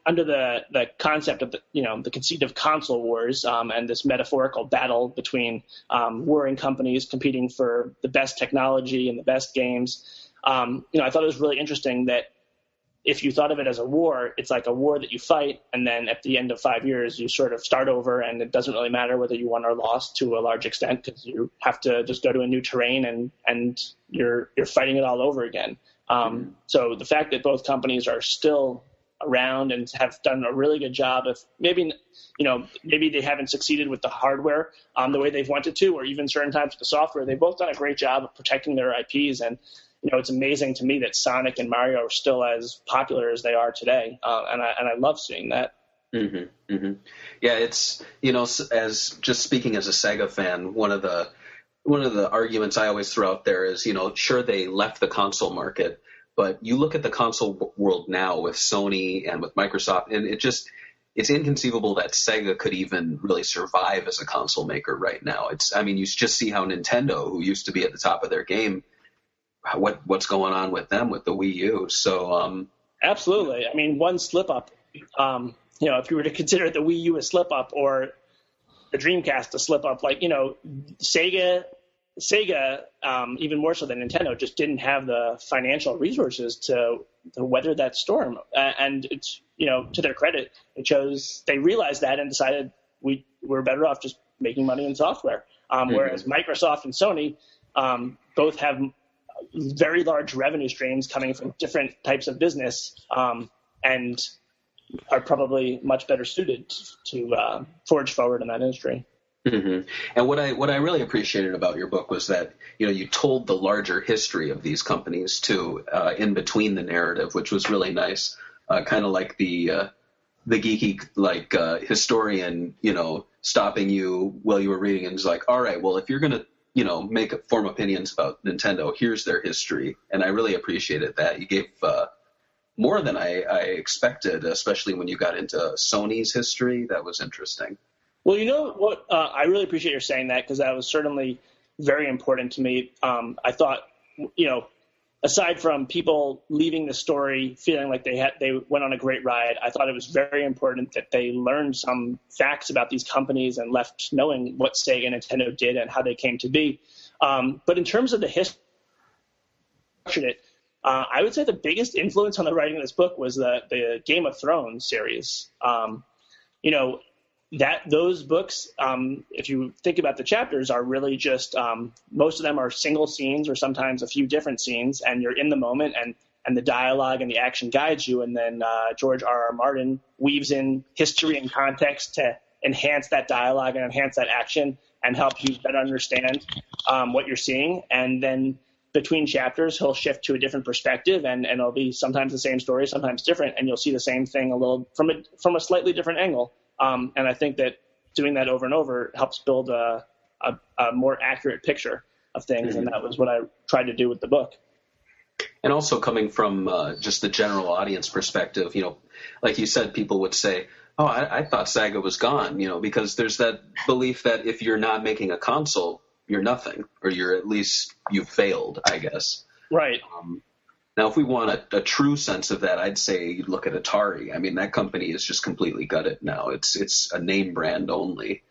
under the concept of, you know, the conceit of console wars and this metaphorical battle between warring companies competing for the best technology and the best games, you know, I thought it was really interesting that if you thought of it as a war, it's like a war that you fight, and then at the end of 5 years, you sort of start over, and it doesn't really matter whether you won or lost to a large extent because you have to just go to a new terrain and you're fighting it all over again. So the fact that both companies are still around and have done a really good job of maybe, you know, maybe they haven't succeeded with the hardware the way they've wanted to, or even certain times with the software, they've both done a great job of protecting their IPs. And, you know, it's amazing to me that Sonic and Mario are still as popular as they are today. And I love seeing that. Mm-hmm, mm-hmm. Yeah. It's, you know, as just speaking as a Sega fan, one of the arguments I always throw out there is, you know, sure, they left the console market, but you look at the console world now with Sony and with Microsoft, and it just, it's inconceivable that Sega could even really survive as a console maker right now. It's, I mean, you just see how Nintendo, who used to be at the top of their game, what's going on with them with the Wii U. So, absolutely. I mean, one slip up, you know, if you were to consider the Wii U a slip up or the Dreamcast a slip up, like, you know, Sega, even more so than Nintendo, just didn't have the financial resources to weather that storm. And it's, you know, to their credit, they realized that and decided we're better off just making money in software. Whereas Microsoft and Sony both have very large revenue streams coming from different types of business and are probably much better suited to forge forward in that industry. Mm-hmm. And what I really appreciated about your book was that, you know, you told the larger history of these companies too, in between the narrative, which was really nice. Kind of like the geeky, like, historian, you know, stopping you while you were reading and was like, all right, well, if you're going to, you know, form opinions about Nintendo, here's their history. And I really appreciated that. You gave more than I expected, especially when you got into Sony's history. That was interesting. Well, you know what? I really appreciate your saying that because that was certainly very important to me. I thought, you know, aside from people leaving the story feeling like they went on a great ride, I thought it was very important that they learned some facts about these companies and left knowing what Sega and Nintendo did and how they came to be. But in terms of the history, I would say the biggest influence on the writing of this book was the Game of Thrones series. You know, those books, if you think about the chapters, are really just most of them are single scenes or sometimes a few different scenes, and you're in the moment, and the dialogue and the action guides you. And then George R.R. Martin weaves in history and context to enhance that dialogue and enhance that action. and help you better understand what you're seeing. And then between chapters, he'll shift to a different perspective, and it'll be sometimes the same story, sometimes different, and you'll see the same thing a little from a slightly different angle. And I think that doing that over and over helps build a more accurate picture of things, mm-hmm. and that was what I tried to do with the book. And also coming from just the general audience perspective, you know, like you said, people would say, oh, I thought SEGA was gone, you know, because there's that belief that if you're not making a console, you're nothing, or you've failed, I guess. Right. Now, if we want a true sense of that, I'd say you'd look at Atari. I mean, that company is just completely gutted now. It's a name brand only,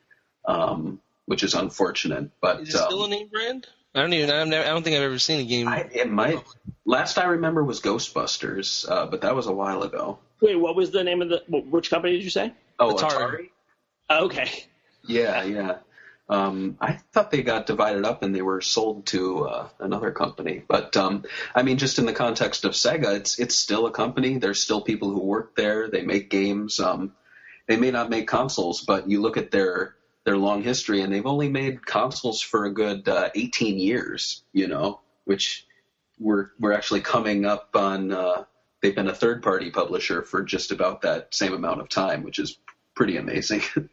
which is unfortunate. But is it still a name brand? I don't think I've ever seen a game. It might. Last I remember was Ghostbusters, but that was a while ago. Wait, what was the name of which company did you say? Oh, Atari. Oh, okay. Yeah. I thought they got divided up and they were sold to another company. But, I mean, just in the context of SEGA, it's still a company. There's still people who work there. They make games. They may not make consoles, but you look at their long history, and they've only made consoles for a good 18 years, you know, which we're actually coming up on. They've been a third-party publisher for just about that same amount of time, which is pretty amazing. But,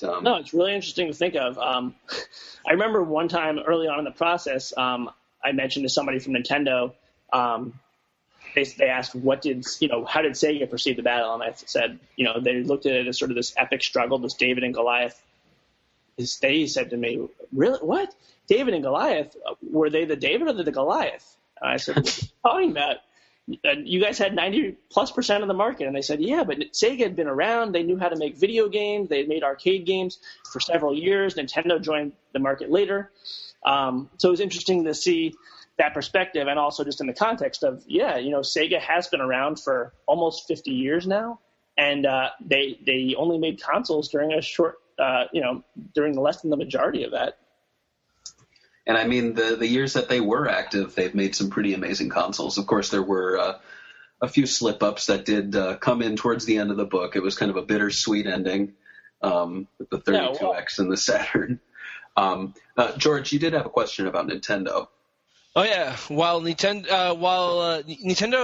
yeah, no, it's really interesting to think of. I remember one time early on in the process, I mentioned to somebody from Nintendo, they asked, how did Sega perceive the battle? And I said, you know, they looked at it as sort of this epic struggle, this David and Goliath. They said to me, really? What? David and Goliath? Were they the David or the Goliath? And I said, what are you talking about? You guys had 90+% of the market. And they said, yeah, but Sega had been around. They knew how to make video games. They had made arcade games for several years. Nintendo joined the market later. So it was interesting to see that perspective, and also just in the context of, yeah, you know, Sega has been around for almost 50 years now, and they only made consoles during a short, during less than the majority of that. And I mean, the years that they were active, they've made some pretty amazing consoles. Of course, there were a few slip-ups that did come in towards the end of the book. It was kind of a bittersweet ending with the 32X and the Saturn. George, you did have a question about Nintendo. Oh yeah, while Nintendo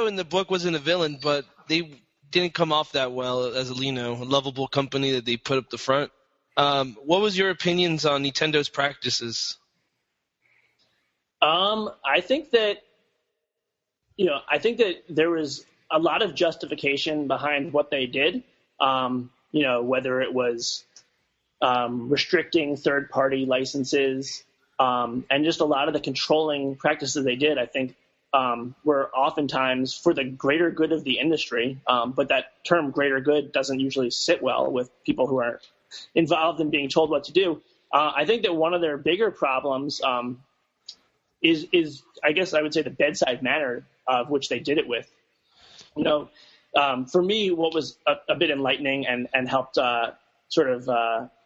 in the book wasn't a villain, but they didn't come off that well as a lovable company that they put up the front. What was your opinions on Nintendo's practices? I think that, there was a lot of justification behind what they did. Whether it was restricting third-party licenses. And just a lot of the controlling practices they did, I think, were oftentimes for the greater good of the industry. But that term greater good doesn't usually sit well with people who are involved in being told what to do. I think that one of their bigger problems is, I guess I would say, the bedside manner of which they did it with. You know, for me, what was a bit enlightening and helped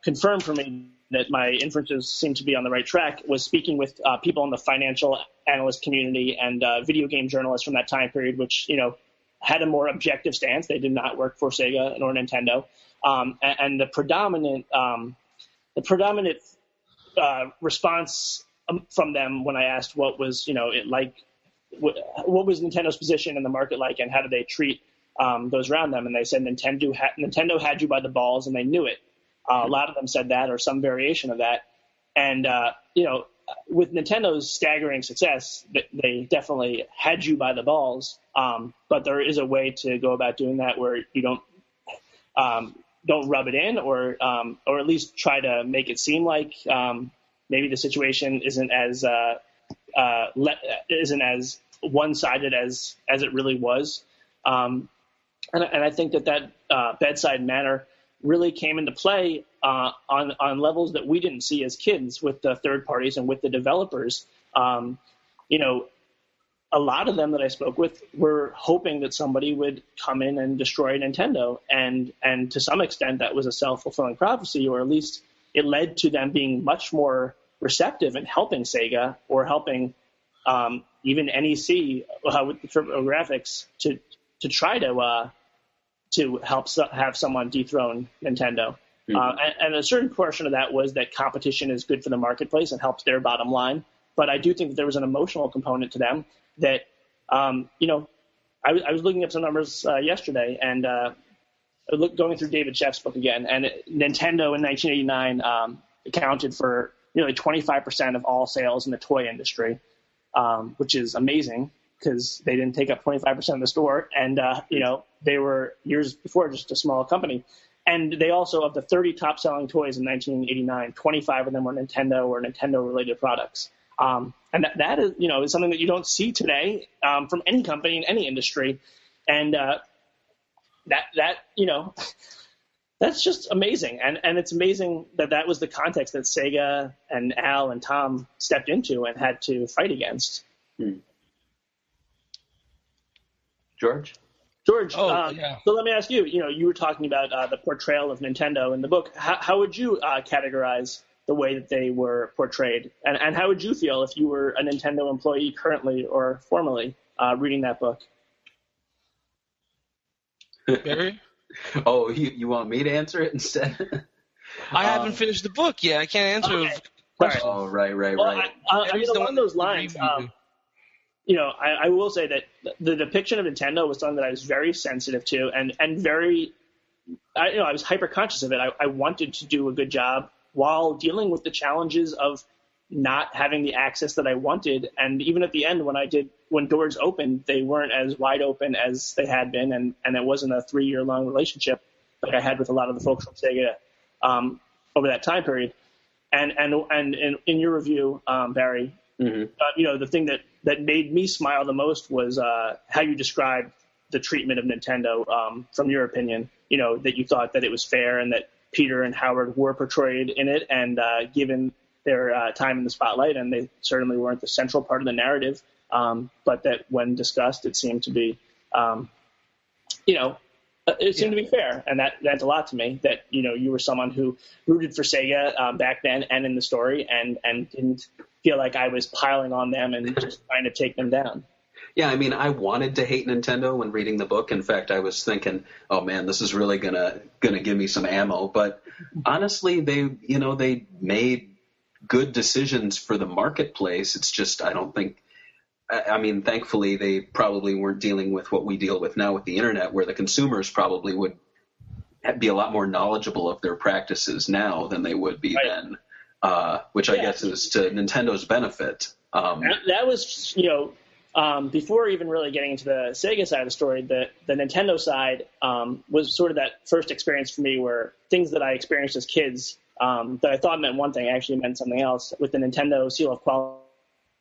confirm for me that my inferences seem to be on the right track was speaking with people in the financial analyst community and video game journalists from that time period, which, had a more objective stance. They did not work for Sega nor Nintendo. And the predominant response from them when I asked what was, what was Nintendo's position in the market like, and how did they treat those around them? And they said, Nintendo had you by the balls and they knew it. A lot of them said that, or some variation of that. And, with Nintendo's staggering success, they definitely had you by the balls. But there is a way to go about doing that where you don't rub it in, or at least try to make it seem like maybe the situation isn't as one-sided as it really was. And I think that bedside manner really came into play on levels that we didn't see as kids with the third parties and with the developers. A lot of them that I spoke with were hoping that somebody would come in and destroy Nintendo. And to some extent, that was a self-fulfilling prophecy, or at least it led to them being much more receptive in helping Sega, or helping even NEC with the TurboGrafx to try to help have someone dethrone Nintendo. Mm-hmm. And a certain portion of that was that competition is good for the marketplace and helps their bottom line. But I do think that there was an emotional component to them that, you know, I was looking up some numbers yesterday and going through David Sheff's book again. And Nintendo in 1989 accounted for nearly 25% of all sales in the toy industry, which is amazing because they didn't take up 25% of the store. And, you know, they were years before just a small company. And they also, of the 30 top-selling toys in 1989, 25 of them were Nintendo or Nintendo-related products. And that is, you know, is something that you don't see today from any company in any industry. And that you know, that's just amazing. And it's amazing that that was the context that Sega and Al and Tom stepped into and had to fight against. Hmm. George, yeah. So let me ask you, you know, you were talking about the portrayal of Nintendo in the book. How would you categorize the way that they were portrayed? And how would you feel if you were a Nintendo employee currently or formerly reading that book? Barry? Oh, you want me to answer it instead? I haven't finished the book yet. I can't answer it. Okay. Oh, right. Well, I mean, along those lines, you know, I will say that the depiction of Nintendo was something that I was very sensitive to and very, you know, I was hyper-conscious of it. I wanted to do a good job while dealing with the challenges of not having the access that I wanted. And even at the end, when doors opened, they weren't as wide open as they had been. And it wasn't a 3-year-long relationship like I had with a lot of the folks from Sega over that time period. And in your review, Barry, mm-hmm. You know, the thing that made me smile the most was how you described the treatment of Nintendo from your opinion, you know, that you thought that it was fair and that Peter and Howard were portrayed in it and given their time in the spotlight, and they certainly weren't the central part of the narrative, but that when discussed, it seemed to be, you know, it seemed to be fair, and that meant a lot to me that, you know, you were someone who rooted for Sega back then and in the story and didn't feel like I was piling on them and just trying to take them down. Yeah, I mean, I wanted to hate Nintendo when reading the book. In fact, I was thinking, oh, man, this is really gonna give me some ammo. But honestly, they made good decisions for the marketplace. It's just I don't think – I mean, thankfully, they probably weren't dealing with what we deal with now with the Internet, where the consumers probably would be a lot more knowledgeable of their practices now than they would be then, which I guess is to Nintendo's benefit. That was, you know – before even really getting into the Sega side of the story, the Nintendo side was sort of that first experience for me where things that I experienced as kids that I thought meant one thing actually meant something else. With the Nintendo seal of quality,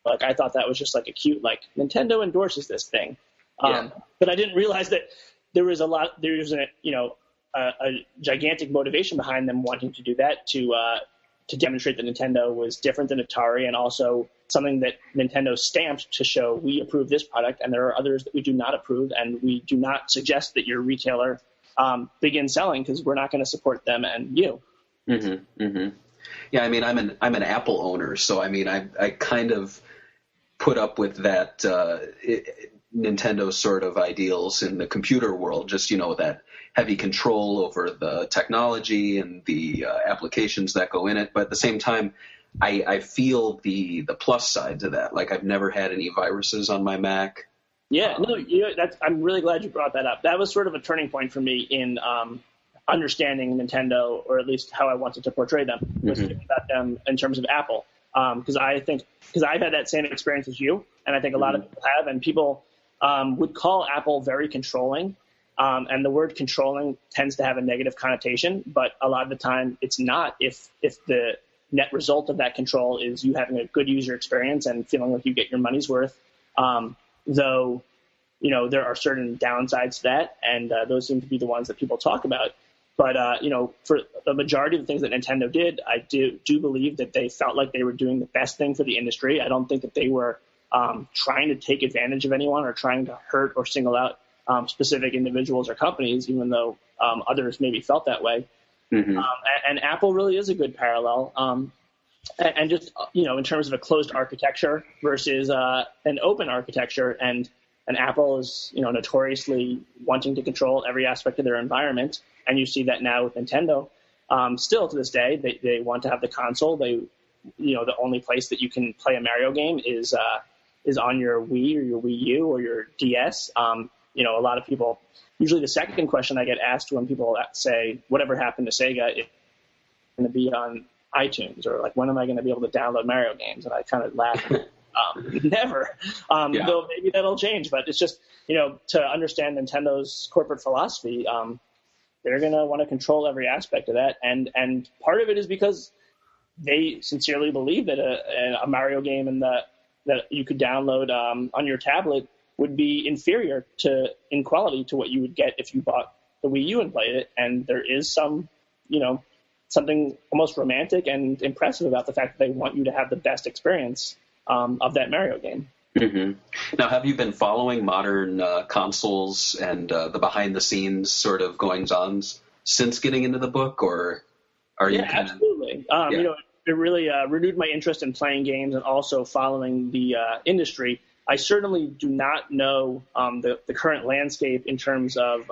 like I thought that was just like a cute, like, Nintendo endorses this thing. But I didn't realize that there was a gigantic motivation behind them wanting to do that to demonstrate that Nintendo was different than Atari and also something that Nintendo stamped to show we approve this product and there are others that we do not approve and we do not suggest that your retailer begin selling because we're not going to support them and you. Mm-hmm, mm-hmm. Yeah, I mean, I'm an Apple owner, so I mean, I kind of put up with that Nintendo sort of ideals in the computer world, just, you know, that heavy control over the technology and the applications that go in it. But at the same time, I feel the plus side to that. Like, I've never had any viruses on my Mac. Yeah, I'm really glad you brought that up. That was sort of a turning point for me in understanding Nintendo, or at least how I wanted to portray them, was thinking about them in terms of Apple. Because I've had that same experience as you, and I think a lot of people have, and people would call Apple very controlling. And the word controlling tends to have a negative connotation, but a lot of the time it's not if the net result of that control is you having a good user experience and feeling like you get your money's worth, though, you know, there are certain downsides to that, and those seem to be the ones that people talk about. But, you know, for the majority of the things that Nintendo did, I do believe that they felt like they were doing the best thing for the industry. I don't think that they were trying to take advantage of anyone or trying to hurt or single out specific individuals or companies, even though others maybe felt that way. Mm-hmm. And Apple really is a good parallel. And just, you know, in terms of a closed architecture versus an open architecture, and Apple is, you know, notoriously wanting to control every aspect of their environment. And you see that now with Nintendo. Still to this day, they want to have the console. The only place that you can play a Mario game is on your Wii or your Wii U or your DS. A lot of people, usually the second question I get asked when people say, whatever happened to Sega, it's going to be on iTunes, or like, when am I going to be able to download Mario games? And I kind of laugh. Never. Though maybe that'll change, but it's just, to understand Nintendo's corporate philosophy, they're going to want to control every aspect of that. And part of it is because they sincerely believe that a Mario game that you could download on your tablet would be inferior in quality to what you would get if you bought the Wii U and played it. And there is something almost romantic and impressive about the fact that they want you to have the best experience of that Mario game. Mm-hmm. Now, have you been following modern consoles and the behind-the-scenes sort of goings-on since getting into the book, or are you? Yeah, absolutely. It really renewed my interest in playing games and also following the industry. I certainly do not know the current landscape in terms of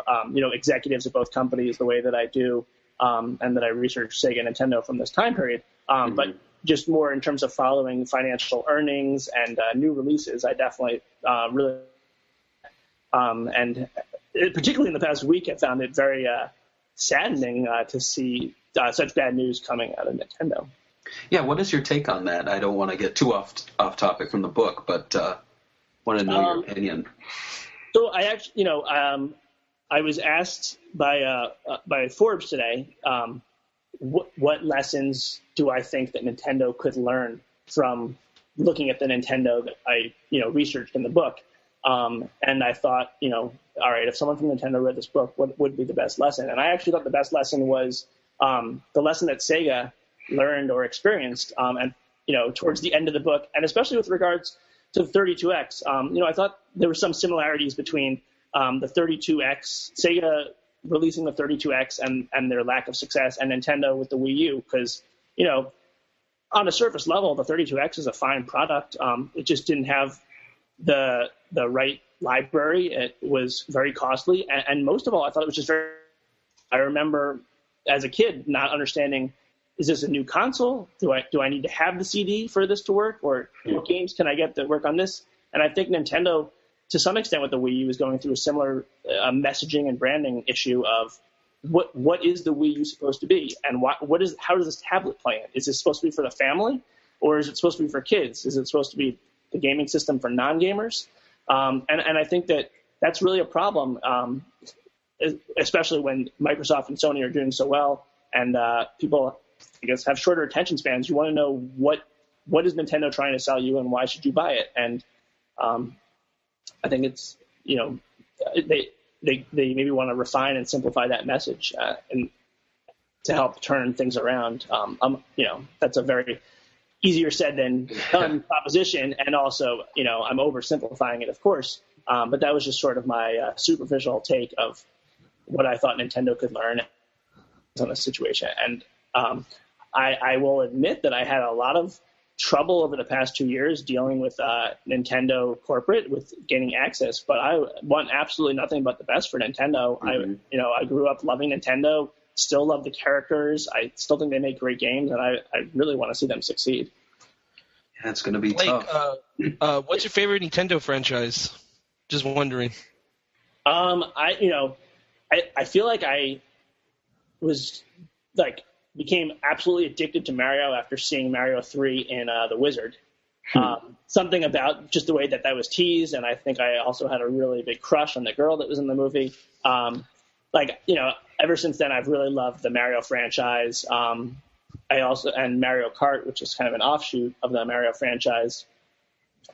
executives at both companies the way that I do, and that I research Sega and Nintendo from this time period. Mm-hmm. But just more in terms of following financial earnings and new releases, I definitely really and particularly in the past week, I found it very saddening to see such bad news coming out of Nintendo. Yeah, what is your take on that? I don't want to get too off topic from the book, but want to know your opinion. So I actually, I was asked by Forbes today. What lessons do I think that Nintendo could learn from looking at the Nintendo that I, researched in the book? And I thought, all right, if someone from Nintendo read this book, what would be the best lesson? And I actually thought the best lesson was the lesson that Sega learned or experienced, towards the end of the book, and especially with regards to 32X. I thought there were some similarities between the 32X, Sega releasing the 32X and their lack of success, and Nintendo with the Wii U, because, on a surface level, the 32X is a fine product. It just didn't have the right library. It was very costly. And most of all, I thought it was just I remember as a kid not understanding, is this a new console? Do I need to have the CD for this to work? Or what games can I get that work on this? And I think Nintendo, to some extent, with the Wii U, is going through a similar messaging and branding issue of what is the Wii U supposed to be, and how does this tablet play it? Is this supposed to be for the family, or is it supposed to be for kids? Is it supposed to be the gaming system for non-gamers? And I think that that's really a problem, especially when Microsoft and Sony are doing so well, and people, I guess, have shorter attention spans. You want to know what is Nintendo trying to sell you, and why should you buy it? And I think it's, they maybe want to refine and simplify that message and to help turn things around. That's a very easier said than done proposition. And also, I'm oversimplifying it, of course. But that was just sort of my superficial take of what I thought Nintendo could learn on this situation. And I will admit that I had a lot of trouble over the past 2 years dealing with Nintendo corporate with gaining access, but I want absolutely nothing but the best for Nintendo. Mm-hmm. I grew up loving Nintendo, still love the characters. I still think they make great games, and I really want to see them succeed. Yeah, it's going to be tough. What's your favorite Nintendo franchise? Just wondering. I feel like I was like, became absolutely addicted to Mario after seeing Mario 3 in The Wizard. Something about just the way that was teased, and I think I also had a really big crush on the girl that was in the movie. Ever since then, I've really loved the Mario franchise. And Mario Kart, which is kind of an offshoot of the Mario franchise,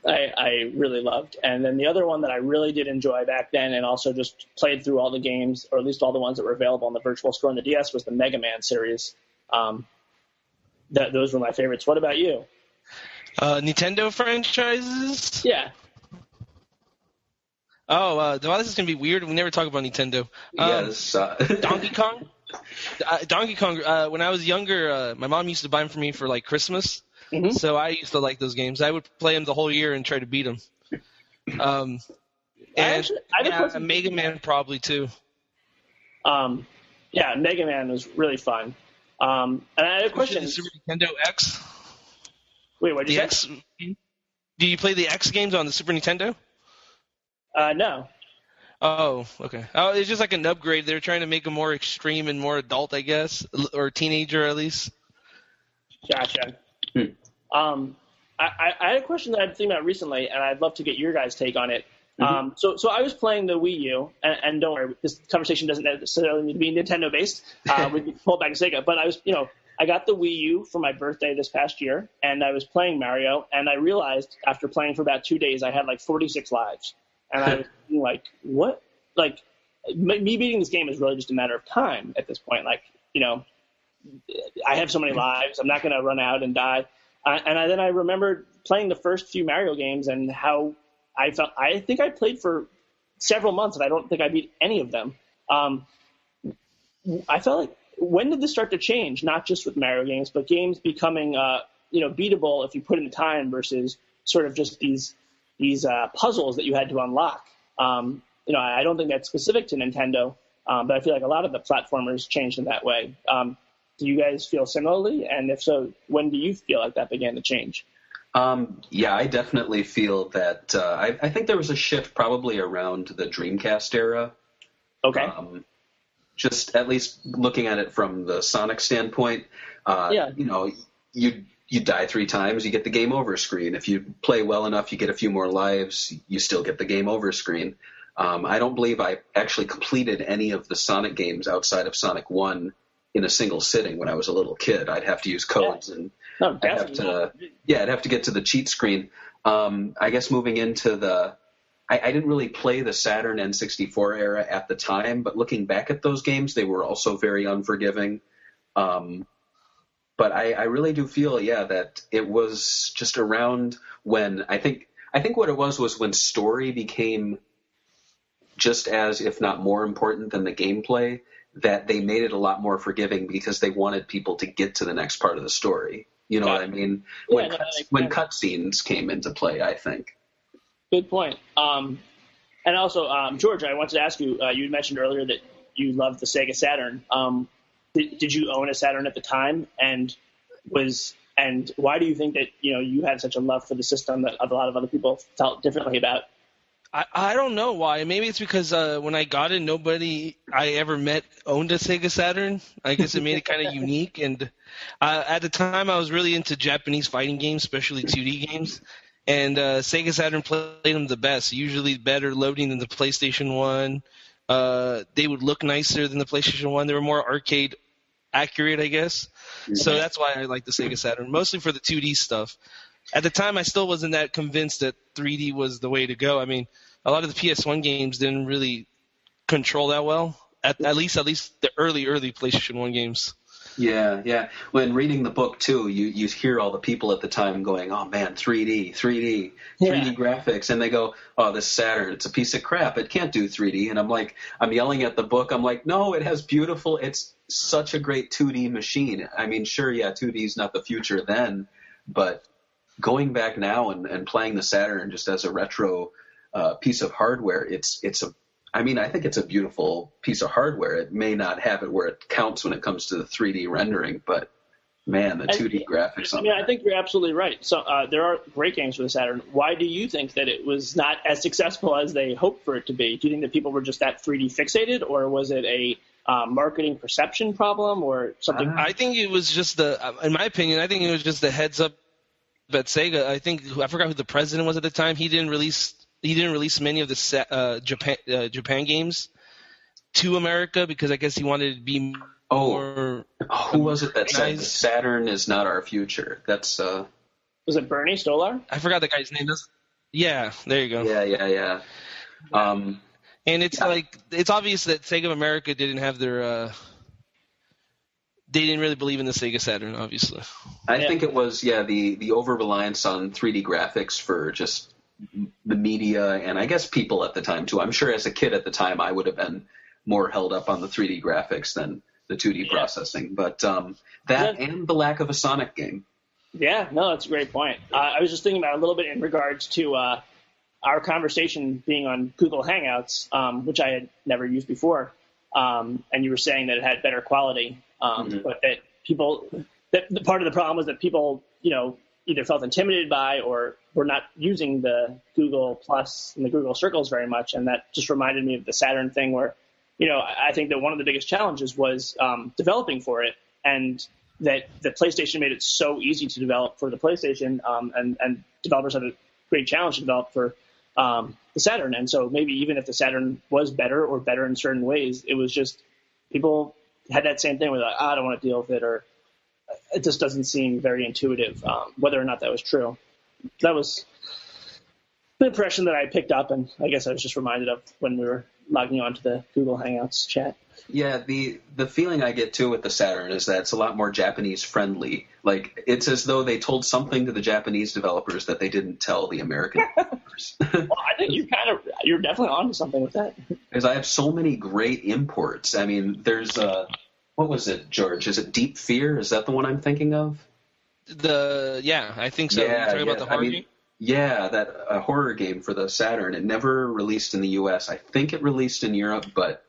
I really loved. And then the other one that I really did enjoy back then, and also just played through all the games, or at least all the ones that were available on the Virtual Store and the DS, was the Mega Man series. Those were my favorites. What about you? Nintendo franchises? Yeah. Oh, well, this is going to be weird. We never talk about Nintendo. Yes. Donkey Kong? Donkey Kong, when I was younger, my mom used to buy them for me for, like, Christmas. Mm-hmm. So I used to like those games. I would play them the whole year and try to beat them. Mega Man probably, too. Mega Man was really fun. And I had a question. Super Nintendo X? Wait, what did you say? Do you play the X games on the Super Nintendo? No. Oh, okay. Oh, it's just like an upgrade. They're trying to make them more extreme and more adult, I guess, or teenager at least. Gotcha. I had a question that I've been thinking about recently, and I'd love to get your guys' take on it. So I was playing the Wii U, and don't worry, this conversation doesn't necessarily need to be Nintendo-based. We can pull back to Sega. But I was, you know, I got the Wii U for my birthday this past year, and I was playing Mario, and I realized after playing for about 2 days, I had like 46 lives. And I was like, what? Like, me beating this game is really just a matter of time at this point. Like, you know, I have so many lives. I'm not going to run out and die. And then I remembered playing the first few Mario games and how I felt. I think I played for several months, and I don't think I beat any of them. I felt like, when did this start to change? Not just with Mario games, but games becoming, you know, beatable if you put in the time versus sort of just these puzzles that you had to unlock. You know, I don't think that's specific to Nintendo, but I feel like a lot of the platformers changed in that way. Do you guys feel similarly? And if so, when do you feel like that began to change? Yeah, I definitely feel that I think there was a shift probably around the Dreamcast era. Okay. Just at least looking at it from the Sonic standpoint, you know, you die 3 times, you get the game over screen. If you play well enough, you get a few more lives, you still get the game over screen. I don't believe I actually completed any of the Sonic games outside of Sonic 1 in a single sitting when I was a little kid. I'd have to use codes I'd have to get to the cheat screen. I guess moving into the I didn't really play the Saturn N64 era at the time, but looking back at those games, they were also very unforgiving. But I really do feel, that it was just around when I think what it was when story became just as, if not more important than the gameplay, that they made it a lot more forgiving because they wanted people to get to the next part of the story. You know what I mean? When cutscenes came into play, I think. Good point. And also, George, I wanted to ask you, you mentioned earlier that you loved the Sega Saturn. Did you own a Saturn at the time, and why do you think that you had such a love for the system that a lot of other people felt differently about? I don't know why. Maybe it's because when I got it, nobody I ever met owned a Sega Saturn. I guess it made it kind of unique. And at the time, I was really into Japanese fighting games, especially 2D games. And Sega Saturn played them the best, usually better loading than the PlayStation 1. They would look nicer than the PlayStation 1. They were more arcade accurate, I guess. So that's why I like the Sega Saturn, mostly for the 2D stuff. At the time, I still wasn't that convinced that 3D was the way to go. I mean, a lot of the PS1 games didn't really control that well, at least the early PlayStation 1 games. Yeah. When reading the book, too, you hear all the people at the time going, oh, man, 3D 3D graphics. And they go, oh, this Saturn, it's a piece of crap. It can't do 3D. And I'm like, I'm yelling at the book. I'm like, no, it has beautiful – it's such a great 2D machine. I mean, sure, 2D is not the future then. But going back now and playing the Saturn just as a retro piece of hardware, I think it's a beautiful piece of hardware. It may not have it where it counts when it comes to the 3D rendering, but, man, the 2D graphics on that. I think you're absolutely right. So there are great games for the Saturn. Why do you think that it was not as successful as they hoped for it to be? Do you think that people were just that 3D fixated, or was it a marketing perception problem or something? I think it was just the heads-up at Sega. I forgot who the president was at the time. He didn't release many of the Japan games to America because I guess he wanted it to be more. Oh, who was it that said Saturn is not our future? That's was it Bernie Stolar? I forgot the guy's name. Yeah, there you go. Yeah. And it's it's obvious that Sega of America didn't have their. They didn't really believe in the Sega Saturn, obviously. I think it was the over reliance on 3D graphics for just the media and I guess people at the time too. I'm sure as a kid at the time I would have been more held up on the 3D graphics than the 2D processing. But and the lack of a Sonic game. Yeah, no, that's a great point. I was just thinking about it a little bit in regards to our conversation being on Google Hangouts, which I had never used before, and you were saying that it had better quality, but that people that part of the problem was that people, you know, either felt intimidated by or were not using the Google Plus and the Google Circles very much. And that just reminded me of the Saturn thing where, you know, I think that one of the biggest challenges was developing for it, and that the PlayStation made it so easy to develop for the PlayStation, and developers had a great challenge to develop for the Saturn. And so maybe even if the Saturn was better or better in certain ways, it was just people had that same thing where like, oh, I don't want to deal with it, or it just doesn't seem very intuitive, whether or not that was true. That was the impression that I picked up, and I guess I was just reminded of when we were logging on to the Google Hangouts chat. Yeah, the feeling I get, too, with the Saturn is that it's a lot more Japanese-friendly. Like, it's as though they told something to the Japanese developers that they didn't tell the American developers. Well, I think you're definitely onto something with that. Because I have so many great imports. I mean, there's what was it, George? Is it Deep Fear? Is that the one I'm thinking of? Yeah, I think so. Yeah, talking about the horror game? Yeah, that horror game for the Saturn. It never released in the U.S. I think it released in Europe, but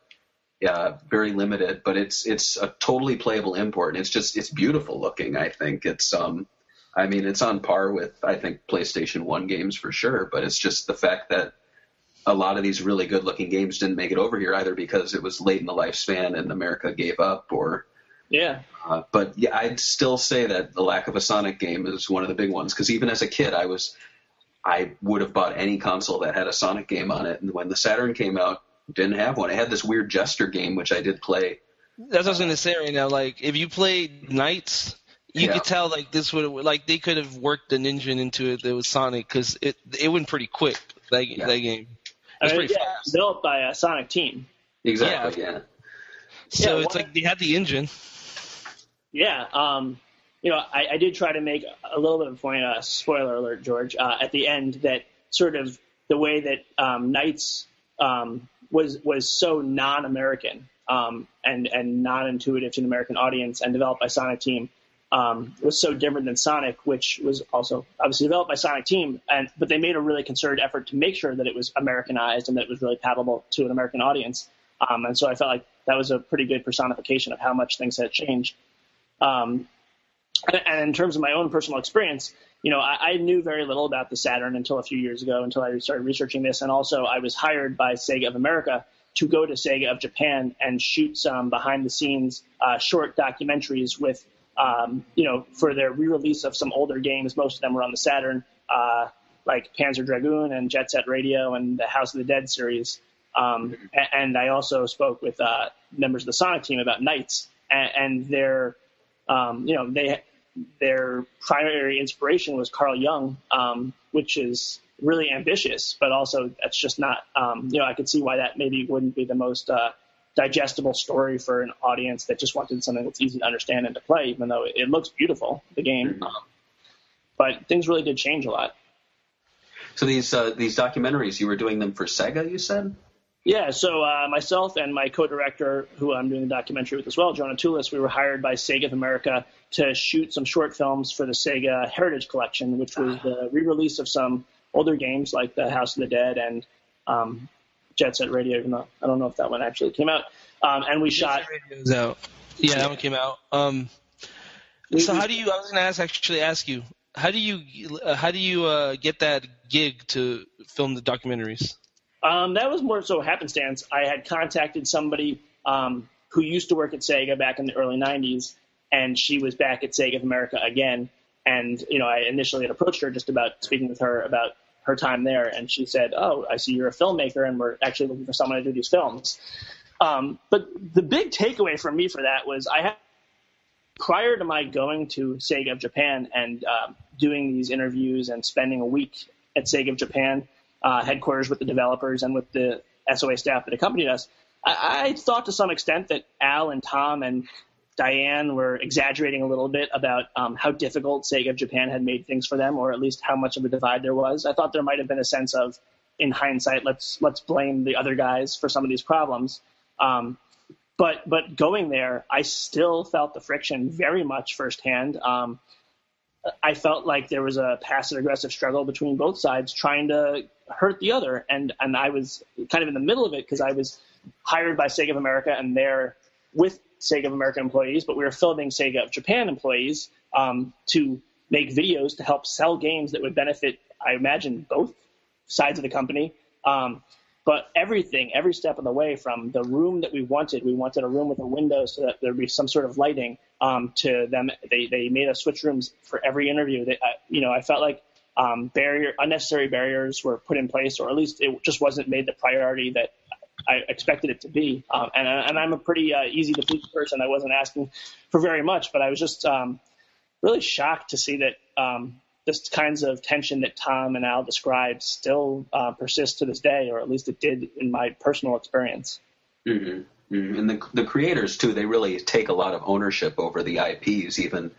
yeah, very limited. But it's a totally playable import, and it's beautiful looking. I think it's I mean, it's on par with I think PlayStation 1 games for sure. But it's just the fact that a lot of these really good looking games didn't make it over here either because it was late in the lifespan and America gave up, or yeah. But yeah, I'd still say that the lack of a Sonic game is one of the big ones, because even as a kid, I would have bought any console that had a Sonic game on it, and when the Saturn came out, didn't have one. It had this weird Jester game, which I did play. That's what I was going to say right now. Like, if you played Knights, you could tell like this would like they could have worked an engine into it that was Sonic, because it went pretty quick. That game. It's built by a Sonic team. Exactly. Yeah. So it's like they had the engine. Yeah. You know, I did try to make a little bit of a point. Spoiler alert, George. At the end, that sort of the way that Knights was so non-American and non-intuitive to an American audience, and developed by Sonic Team, was so different than Sonic, which was also obviously developed by Sonic Team, but they made a really concerted effort to make sure that it was Americanized and that it was really palatable to an American audience. And so I felt like that was a pretty good personification of how much things had changed. And in terms of my own personal experience, you know, I knew very little about the Saturn until a few years ago, until I started researching this. And also I was hired by Sega of America to go to Sega of Japan and shoot some behind-the-scenes short documentaries with, you know, for their re-release of some older games. Most of them were on the Saturn, like Panzer Dragoon and Jet Set Radio and the House of the Dead series. And I also spoke with members of the Sonic team about Knights and their, you know, their primary inspiration was Carl Jung, which is really ambitious, but also that's just not, you know, I could see why that maybe wouldn't be the most digestible story for an audience that just wanted something that's easy to understand and to play, even though it looks beautiful, the game. But things really did change a lot. So these documentaries, you were doing them for Sega, you said? Yeah, so myself and my co-director, who I'm doing the documentary with as well, Jonah Tulis, we were hired by Sega of America to shoot some short films for the Sega Heritage Collection, which was the re-release of some older games like The House of the Dead and Jet Set Radio, even though I don't know if that one actually came out. And we shot... No. Yeah, that one came out. So how do you... I was going to ask you, how do you get that gig to film the documentaries? That was more so happenstance. I had contacted somebody who used to work at Sega back in the early 90s, and she was back at Sega of America again. And, you know, I initially had approached her just about speaking with her about her time there, and she said, oh, I see you're a filmmaker, and we're actually looking for someone to do these films. But the big takeaway for me for that was I had, prior to my going to Sega of Japan and doing these interviews and spending a week at Sega of Japan, headquarters with the developers and with the SOA staff that accompanied us, I thought to some extent that Al and Tom and Diane were exaggerating a little bit about how difficult Sega of Japan had made things for them, or at least how much of a divide there was. I thought there might have been a sense of, in hindsight, let's blame the other guys for some of these problems. But going there, I still felt the friction very much firsthand. I felt like there was a passive-aggressive struggle between both sides trying to hurt the other. And I was kind of in the middle of it because I was hired by Sega of America and there with Sega of America employees, but we were filming Sega of Japan employees to make videos to help sell games that would benefit, I imagine, both sides of the company. But everything, every step of the way, from the room that we wanted a room with a window so that there'd be some sort of lighting, to them. They made us switch rooms for every interview. I felt like unnecessary barriers were put in place, or at least it just wasn't made the priority that I expected it to be. And I'm a pretty easy to please person. I wasn't asking for very much, but I was just really shocked to see that this kinds of tension that Tom and Al described still persists to this day, or at least it did in my personal experience. Mm-hmm. Mm-hmm. And the creators, too, they really take a lot of ownership over the IPs, even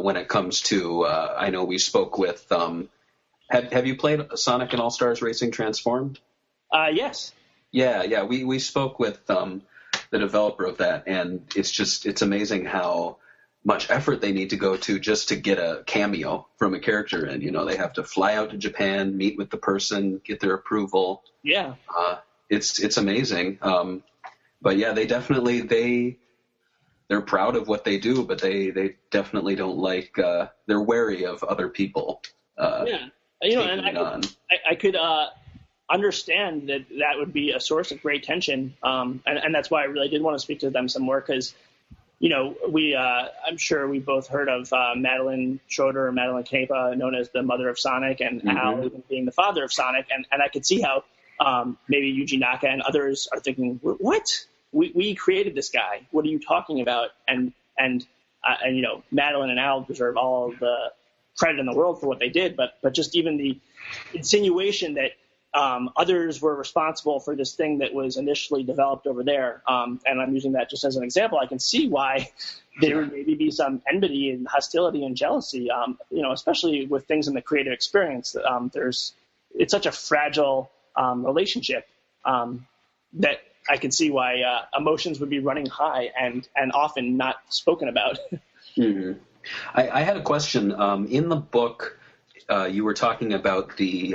when it comes to, I know we spoke with, have you played Sonic and All-Stars Racing Transformed? Yes. Yeah. We spoke with the developer of that, and it's amazing how much effort they need to go to just to get a cameo from a character. And, they have to fly out to Japan, meet with the person, get their approval. Yeah. It's amazing. But yeah, they're proud of what they do, but they definitely don't like, they're wary of other people. Yeah. I could understand that would be a source of great tension. And that's why I really did want to speak to them some more, because, I'm sure we both heard of Madeline Schroeder or Madeline Canepa, known as the mother of Sonic, and mm-hmm. Al being the father of Sonic. And I could see how maybe Yuji Naka and others are thinking, what? We created this guy. What are you talking about? And Madeline and Al deserve all the credit in the world for what they did, but just even the insinuation that others were responsible for this thing that was initially developed over there. And I'm using that just as an example. I can see why there would maybe be some enmity and hostility and jealousy, especially with things in the creative experience. It's such a fragile relationship that I can see why emotions would be running high and often not spoken about. Mm-hmm. I had a question. In the book, you were talking about the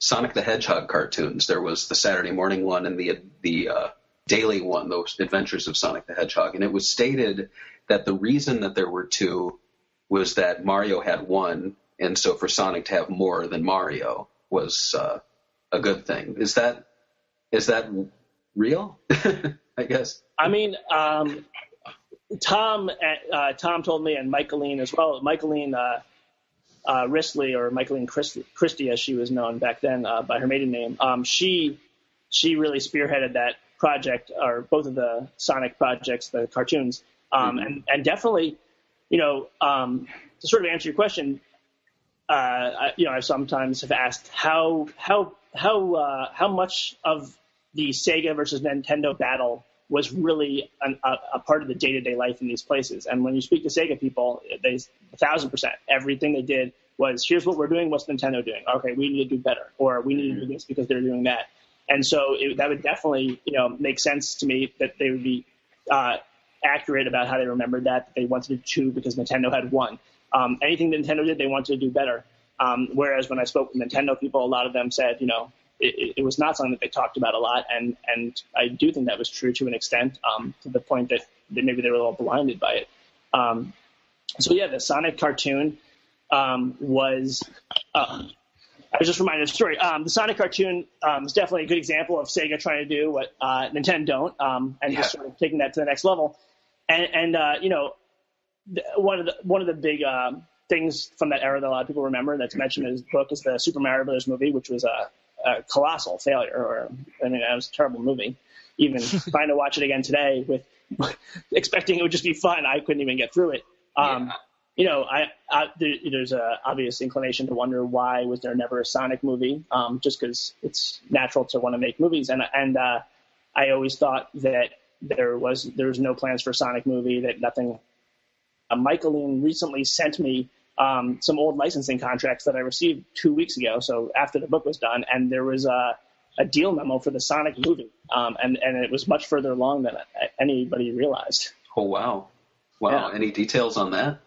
Sonic the Hedgehog cartoons. There was the Saturday morning one and the daily one, those Adventures of Sonic the Hedgehog. And it was stated that the reason that there were two was that Mario had one, and so for Sonic to have more than Mario was a good thing. Is that real? I guess. I mean, Tom told me, and Michaeline as well. Michaeline Risley, or Michaeline Christie, as she was known back then by her maiden name. She really spearheaded that project, or both of the Sonic projects, the cartoons, mm-hmm. and definitely, to sort of answer your question, I sometimes have asked how much of the Sega versus Nintendo battle was really a part of the day-to-day life in these places. And when you speak to Sega people, they 1,000%, everything they did was, here's what we're doing, what's Nintendo doing? Okay, we need to do better, or we need to do this because they're doing that. And so that would definitely, make sense to me that they would be accurate about how they remembered that they wanted to do two because Nintendo had one. Anything that Nintendo did, they wanted to do better. Whereas when I spoke with Nintendo people, a lot of them said, it was not something that they talked about a lot, and I do think that was true to an extent, to the point that maybe they were all blinded by it. The Sonic cartoon was I was just reminded of a story. The Sonic cartoon is definitely a good example of Sega trying to do what Nintendo don't, just sort of taking that to the next level. One of the big things from that era that a lot of people remember that's mentioned in his book is the Super Mario Brothers movie, which was a colossal failure, it was a terrible movie. Even trying to watch it again today with expecting it would just be fun, I couldn't even get through it. There's a obvious inclination to wonder why was there never a Sonic movie, just because it's natural to want to make movies. And I always thought that there was no plans for a Sonic movie, that nothing. Michaeline recently sent me some old licensing contracts that I received 2 weeks ago, so after the book was done, and there was a deal memo for the Sonic movie, and it was much further along than anybody realized. Oh, wow. Yeah. Any details on that?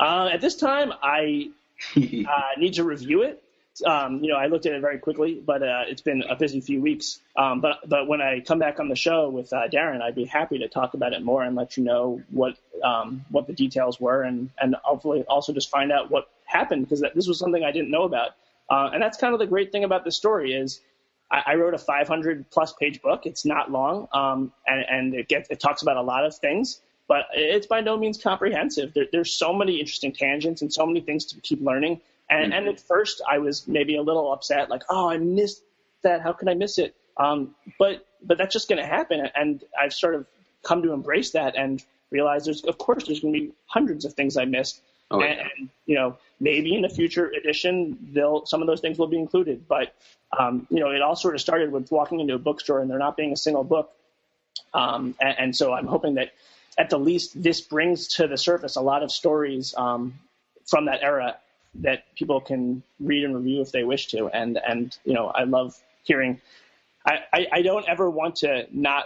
At this time, I need to review it. I looked at it very quickly, but it's been a busy few weeks. But when I come back on the show with Darren, I'd be happy to talk about it more and let you know what the details were, and hopefully also just find out what happened, because this was something I didn't know about. And that's kind of the great thing about the story is I wrote a 500-plus page book. It's not long, and it talks about a lot of things, but it's by no means comprehensive. There's so many interesting tangents and so many things to keep learning. And at first I was maybe a little upset, like, oh, I missed that. How can I miss it? But that's just going to happen. And I've sort of come to embrace that and realize there's going to be hundreds of things I missed. Oh, yeah. And, maybe in a future edition, some of those things will be included. But, it all sort of started with walking into a bookstore and there not being a single book. And so I'm hoping that at the least this brings to the surface a lot of stories from that era that people can read and review if they wish to. And I love hearing. I don't ever want to not,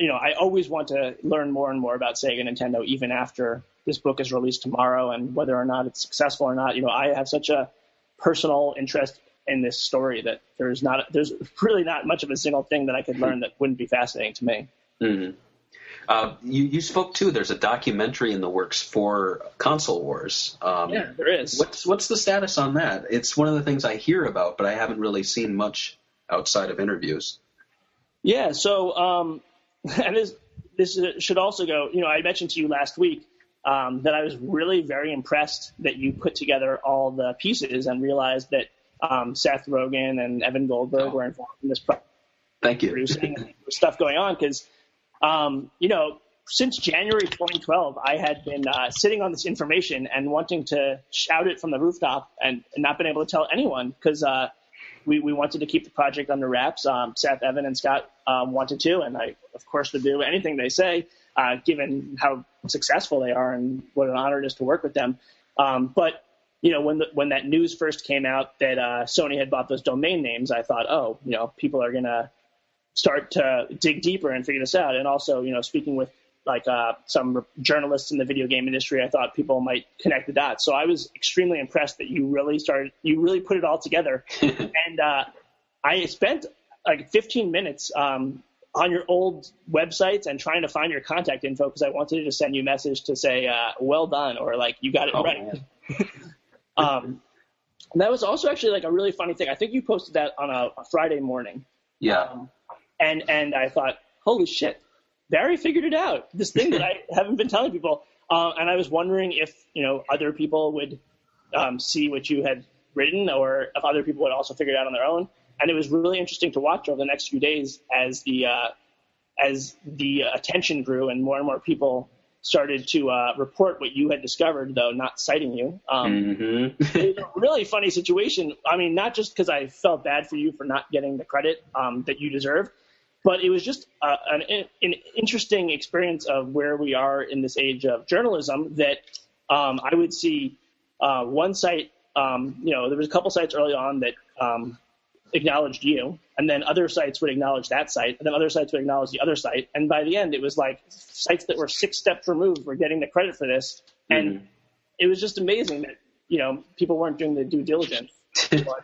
I always want to learn more and more about Sega Nintendo, even after this book is released tomorrow, and whether or not it's successful or not. I have such a personal interest in this story that there's really not much of a single thing that I could learn that wouldn't be fascinating to me. Mm-hmm. You spoke too. There's a documentary in the works for Console Wars. Yeah, there is. What's the status on that? It's one of the things I hear about, but I haven't really seen much outside of interviews. Yeah. So, and this should also go. I mentioned to you last week that I was really very impressed that you put together all the pieces and realized that Seth Rogen and Evan Goldberg were involved in this project. Thank you. Producing and stuff going on because. Since January 2012, I had been sitting on this information and wanting to shout it from the rooftop and not been able to tell anyone because we wanted to keep the project under wraps. Seth, Evan, and Scott wanted to, and I, of course, would do anything they say, given how successful they are and what an honor it is to work with them. When that news first came out that Sony had bought those domain names, I thought, people are going to start to dig deeper and figure this out. And also, speaking with some journalists in the video game industry, I thought people might connect the dots. So I was extremely impressed that you really put it all together. And I spent 15 minutes on your old websites and trying to find your contact info because I wanted to send you a message to say, well done, or you got it right. And that was also actually a really funny thing. I think you posted that on a Friday morning. Yeah. And I thought, holy shit, Barry figured it out, this thing that I haven't been telling people. And I was wondering if, other people would see what you had written or if other people would also figure it out on their own. And it was really interesting to watch over the next few days as the attention grew and more people started to report what you had discovered, though not citing you. It was a really funny situation. I mean, not just because I felt bad for you for not getting the credit that you deserved, but it was just an interesting experience of where we are in this age of journalism that I would see one site, there was a couple sites early on that acknowledged you, and then other sites would acknowledge that site, and then other sites would acknowledge the other site. And by the end, it was sites that were 6 steps removed were getting the credit for this. And it was just amazing that, people weren't doing the due diligence. But,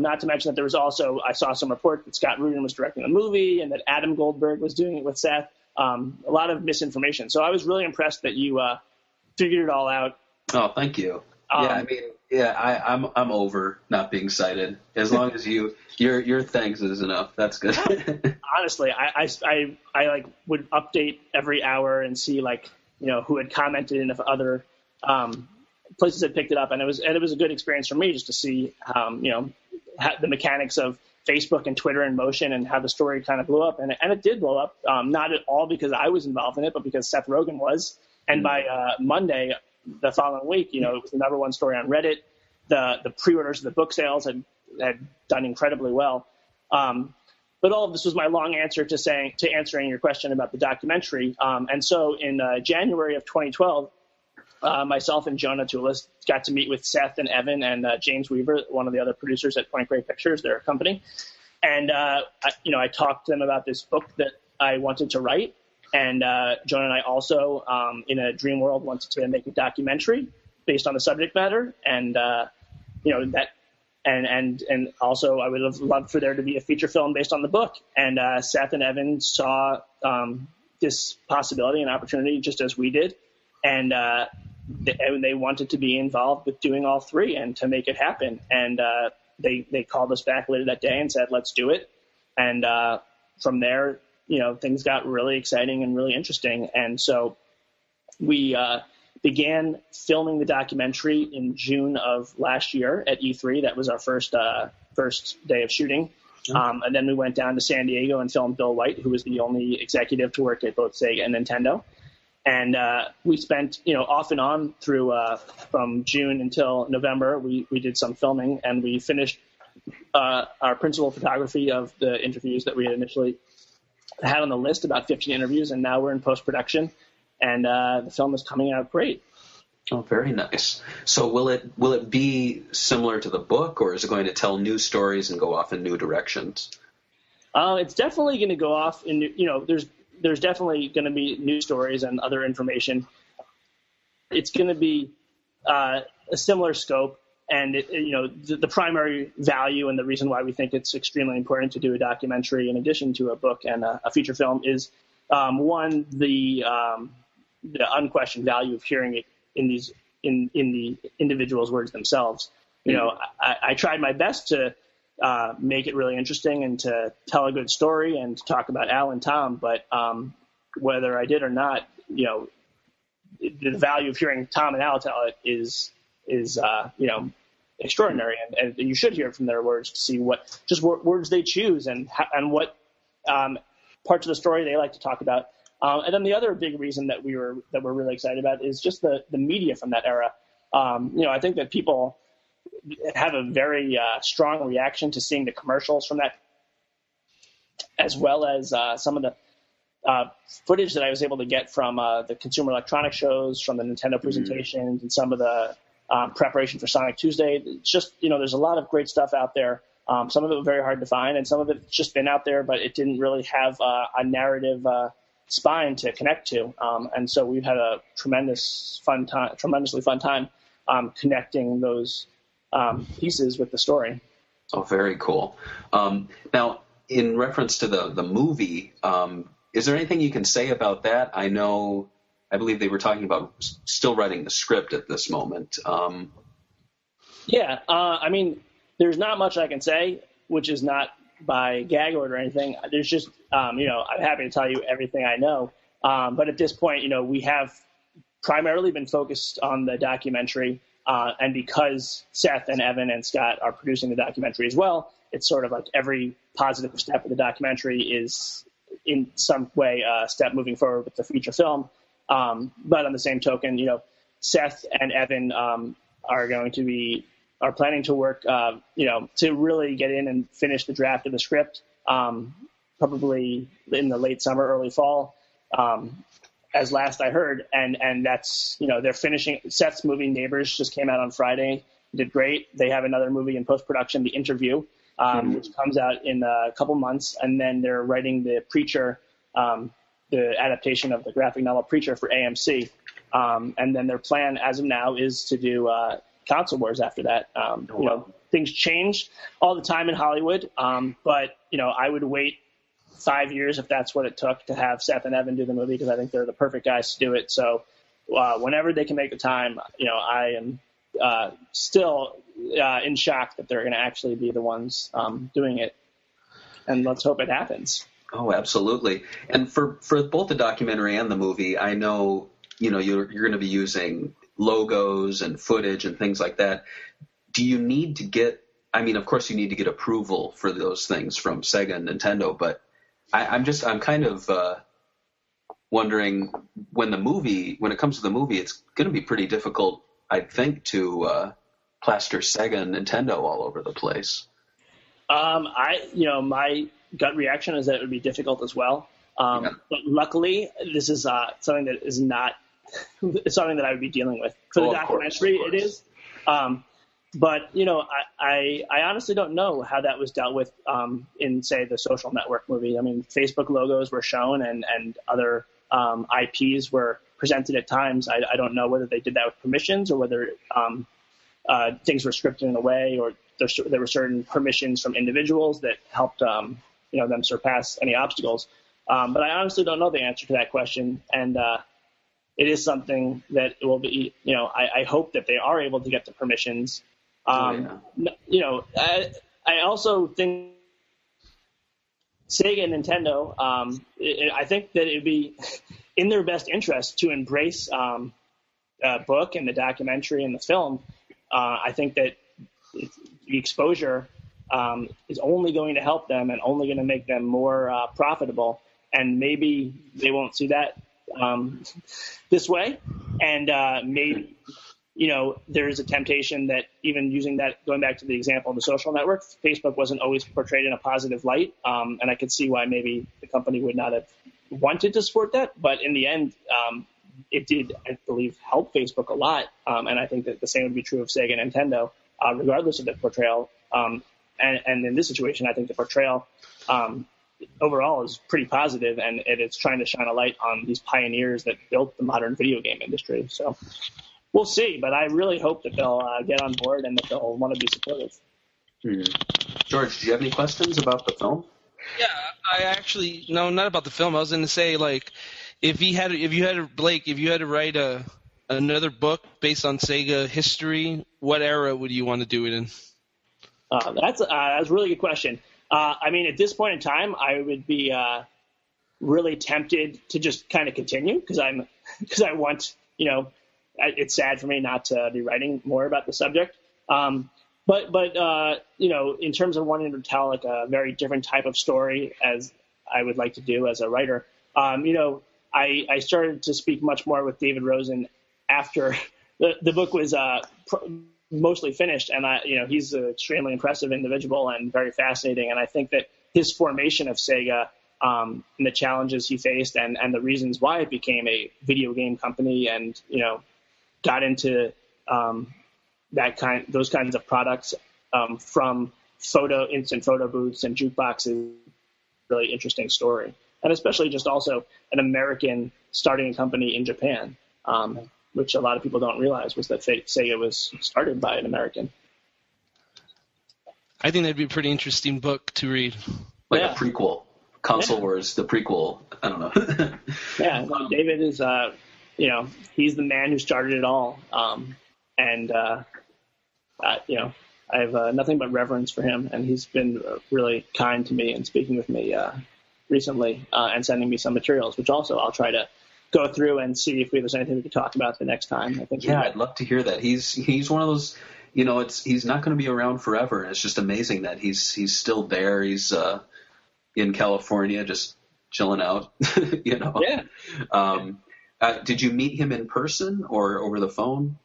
not to mention that there was also, I saw some report that Scott Rudin was directing the movie and that Adam Goldberg was doing it with Seth. A lot of misinformation. So I was really impressed that you figured it all out. Oh, thank you. I'm over not being cited. As long as your thanks is enough, that's good. Honestly, I would update every hour and see who had commented and if other places had picked it up, and it was a good experience for me just to see the mechanics of Facebook and Twitter in motion and how the story kind of blew up, and it did blow up, not at all because I was involved in it, but because Seth Rogen was, and by Monday. The following week, it was the #1 story on Reddit. The pre-orders of the book sales had done incredibly well. But all of this was my long answer to answering your question about the documentary. And so in January of 2012, myself and Jonah Tulis got to meet with Seth and Evan and James Weaver, one of the other producers at Point Grey Pictures, their company. And, I talked to them about this book that I wanted to write. And Jonah and I also, in a dream world, wanted to make a documentary based on the subject matter. And, that And also, I would have loved for there to be a feature film based on the book. And Seth and Evan saw this possibility and opportunity just as we did. And they wanted to be involved with doing all three and to make it happen. And they called us back later that day and said, let's do it. And from there, you know, things got really exciting and really interesting. And so we began filming the documentary in June of last year at E3. That was our first day of shooting. Mm-hmm. And then we went down to San Diego and filmed Bill White, who was the only executive to work at both Sega and Nintendo. And we spent, you know, off and on through from June until November. We did some filming, and we finished our principal photography of the interviews that we had initially had on the list, about 15 interviews, and now we're in post-production. And the film is coming out great. Oh, very nice. So will it be similar to the book, or is it going to tell new stories and go off in new directions? It's definitely going to go off in, you know, there's definitely going to be new stories and other information. It's going to be a similar scope. And, you know, the primary value and the reason why we think it's extremely important to do a documentary in addition to a book and a feature film is, one, the unquestioned value of hearing it in these in the individuals' words themselves. You know, I tried my best to make it really interesting and to tell a good story and to talk about Al and Tom, but whether I did or not, you know, the value of hearing Tom and Al tell it is you know, extraordinary, and you should hear it from their words to see what words they choose and what parts of the story they like to talk about. And then the other big reason that we're really excited about is just the media from that era. You know, I think that people have a very strong reaction to seeing the commercials from that, as well as some of the footage that I was able to get from the consumer electronics shows, from the Nintendo presentations, and some of the preparation for Sonic Tuesday. It's just, you know, there's a lot of great stuff out there. Some of it was very hard to find, and some of it's just been out there, but it didn't really have a narrative spine to connect to, and so we've had a tremendously fun time connecting those pieces with the story. Oh, very cool. Now, in reference to the movie, is there anything you can say about that? I believe they were talking about still writing the script at this moment. Yeah, I mean, there's not much I can say, which is not by gag order or anything. There's just, you know, I'm happy to tell you everything I know. But at this point, you know, we have primarily been focused on the documentary. And because Seth and Evan and Scott are producing the documentary as well, it's sort of like every positive step of the documentary is in some way a step moving forward with the feature film. But on the same token, you know, Seth and Evan are planning to work, you know, to really get in and finish the draft of the script, probably in the late summer, early fall, as last I heard. And that's, you know, they're finishing. Seth's movie Neighbors just came out on Friday, did great. They have another movie in post-production, The Interview, which comes out in a couple months. And then they're writing The Preacher, the adaptation of the graphic novel Preacher for AMC. And then their plan as of now is to do Console Wars after that. You know, things change all the time in Hollywood, but, you know, I would wait 5 years if that's what it took to have Seth and Evan do the movie, because I think they're the perfect guys to do it. So whenever they can make the time, you know, I am still in shock that they're going to actually be the ones doing it, and let's hope it happens. Oh, absolutely. And for both the documentary and the movie, I know, you know, you're going to be using logos and footage and things like that. Do you need to get, I mean, of course you need to get approval for those things from Sega and Nintendo, but I'm kind of wondering when it comes to the movie, it's going to be pretty difficult, I think, to plaster Sega and Nintendo all over the place. You know, my gut reaction is that it would be difficult as well. But luckily this is something that is not, it's something that I would be dealing with. For the documentary, it is. But, you know, I honestly don't know how that was dealt with in, say, the Social Network movie. I mean, Facebook logos were shown and other IPs were presented at times. I don't know whether they did that with permissions or whether things were scripted in a way or there were certain permissions from individuals that helped them surpass any obstacles. But I honestly don't know the answer to that question, and it is something that will be, I hope that they are able to get the permissions. I also think Sega and Nintendo, I think that it would be in their best interest to embrace book and the documentary and the film. I think that the exposure is only going to help them and only going to make them more profitable. And maybe they won't see that this way. And maybe, there is a temptation that even using that, going back to the example of the social network, Facebook wasn't always portrayed in a positive light. And I could see why maybe the company would not have wanted to support that. But in the end, it did, I believe, help Facebook a lot. And I think that the same would be true of Sega and Nintendo, regardless of the portrayal. And in this situation, I think the portrayal overall is pretty positive, and it's trying to shine a light on these pioneers that built the modern video game industry. So we'll see, but I really hope that they'll get on board and that they'll want to be supportive. George, do you have any questions about the film? Yeah, not about the film. I was going to say, if you had to write another book based on Sega history, what era would you want to do it in? That's a really good question. At this point in time, I would be really tempted to just kind of continue because I want, it's sad for me not to be writing more about the subject. But in terms of wanting to tell a very different type of story as I would like to do as a writer, I started to speak much more with David Rosen after the book was mostly finished, and he's an extremely impressive individual and very fascinating. And I think that his formation of Sega and the challenges he faced and the reasons why it became a video game company and got into those kinds of products from instant photo booths and jukeboxes, really interesting story. And especially just also an American starting a company in Japan. Which a lot of people don't realize was that Sega was started by an American. I think that'd be a pretty interesting book to read. A prequel. Console Wars, the prequel. I don't know. David is, he's the man who started it all. I have nothing but reverence for him, and he's been really kind to me and speaking with me recently and sending me some materials, which also I'll try to go through and see if there's anything we can talk about the next time. I think. Yeah, I'd love to hear that. He's one of those, he's not going to be around forever, and it's just amazing that he's still there. He's in California, just chilling out. Yeah. Did you meet him in person or over the phone?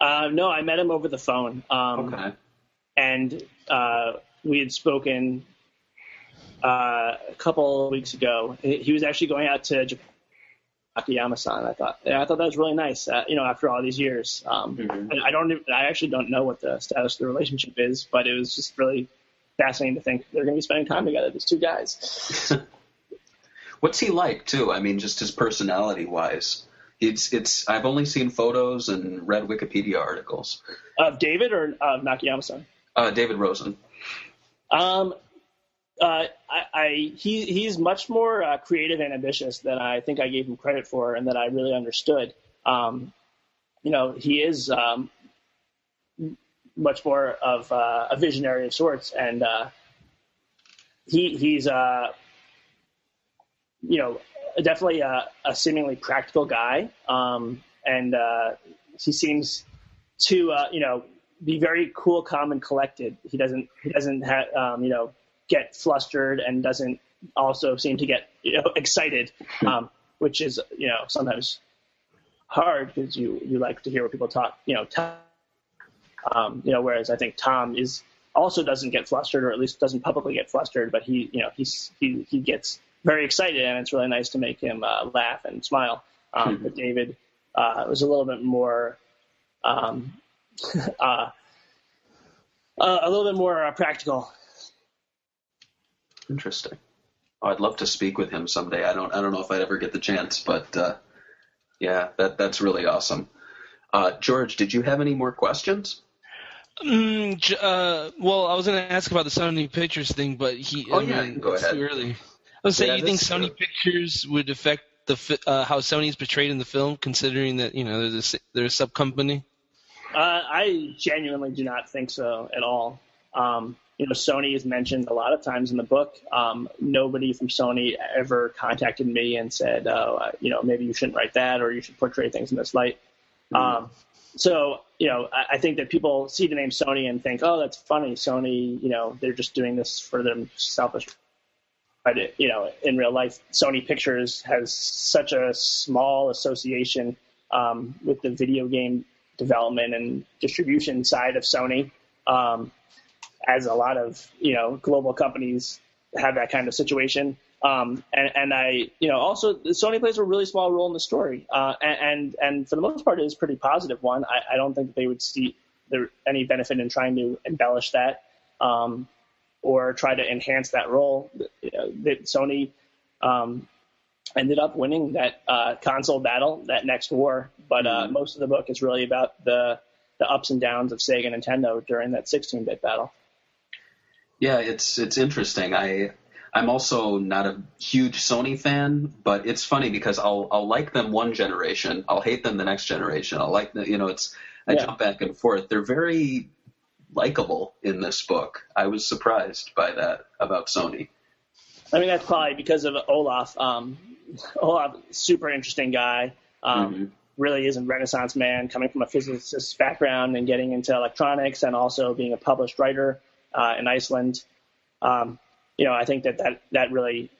No, I met him over the phone. Okay. And we had spoken a couple of weeks ago. He was actually going out to Japan. Akiyama-san, I thought that was really nice. After all these years, I actually don't know what the status of the relationship is, but it was just really fascinating to think they're going to be spending time together. These two guys. What's he like too? Just his personality-wise. It's. I've only seen photos and read Wikipedia articles of David or of Nakayama-san. David Rosen. He's much more creative and ambitious than I think I gave him credit for and that I really understood. He is much more of a visionary of sorts, and he's definitely a seemingly practical guy, and he seems to be very cool, calm, and collected. He doesn't have get flustered and doesn't also seem to get excited, which is sometimes hard because you like to hear what people talk. Whereas I think Tom also doesn't get flustered, or at least doesn't publicly get flustered, but he gets very excited, and it's really nice to make him laugh and smile. But David was a little bit more. A little bit more practical. Interesting. Oh, I'd love to speak with him someday. I don't know if I'd ever get the chance, but that's really awesome. George, did you have any more questions? Well, I was going to ask about the Sony Pictures thing, but go ahead. Too early. I was saying, you think Sony Pictures would affect the how Sony is portrayed in the film, considering that they're a sub company? I genuinely do not think so at all. Sony is mentioned a lot of times in the book. Nobody from Sony ever contacted me and said, maybe you shouldn't write that or you should portray things in this light. I think that people see the name Sony and think, oh, that's funny. Sony, they're just doing this for their selfish. But, in real life, Sony Pictures has such a small association with the video game development and distribution side of Sony. As a lot of, global companies have that kind of situation. Also Sony plays a really small role in the story. And for the most part, it is a pretty positive one. I don't think they would see any benefit in trying to embellish that or try to enhance that role. That Sony ended up winning that console battle, that next war. But most of the book is really about the ups and downs of Sega and Nintendo during that 16-bit battle. Yeah, it's interesting. I'm also not a huge Sony fan, but it's funny because I'll like them one generation, I'll hate them the next generation. I'll like them, jump back and forth. They're very likable in this book. I was surprised by that about Sony. I mean, that's probably because of Olaf. Olaf, super interesting guy. Really is a Renaissance man, coming from a physicist background and getting into electronics and also being a published writer in Iceland. I think that really,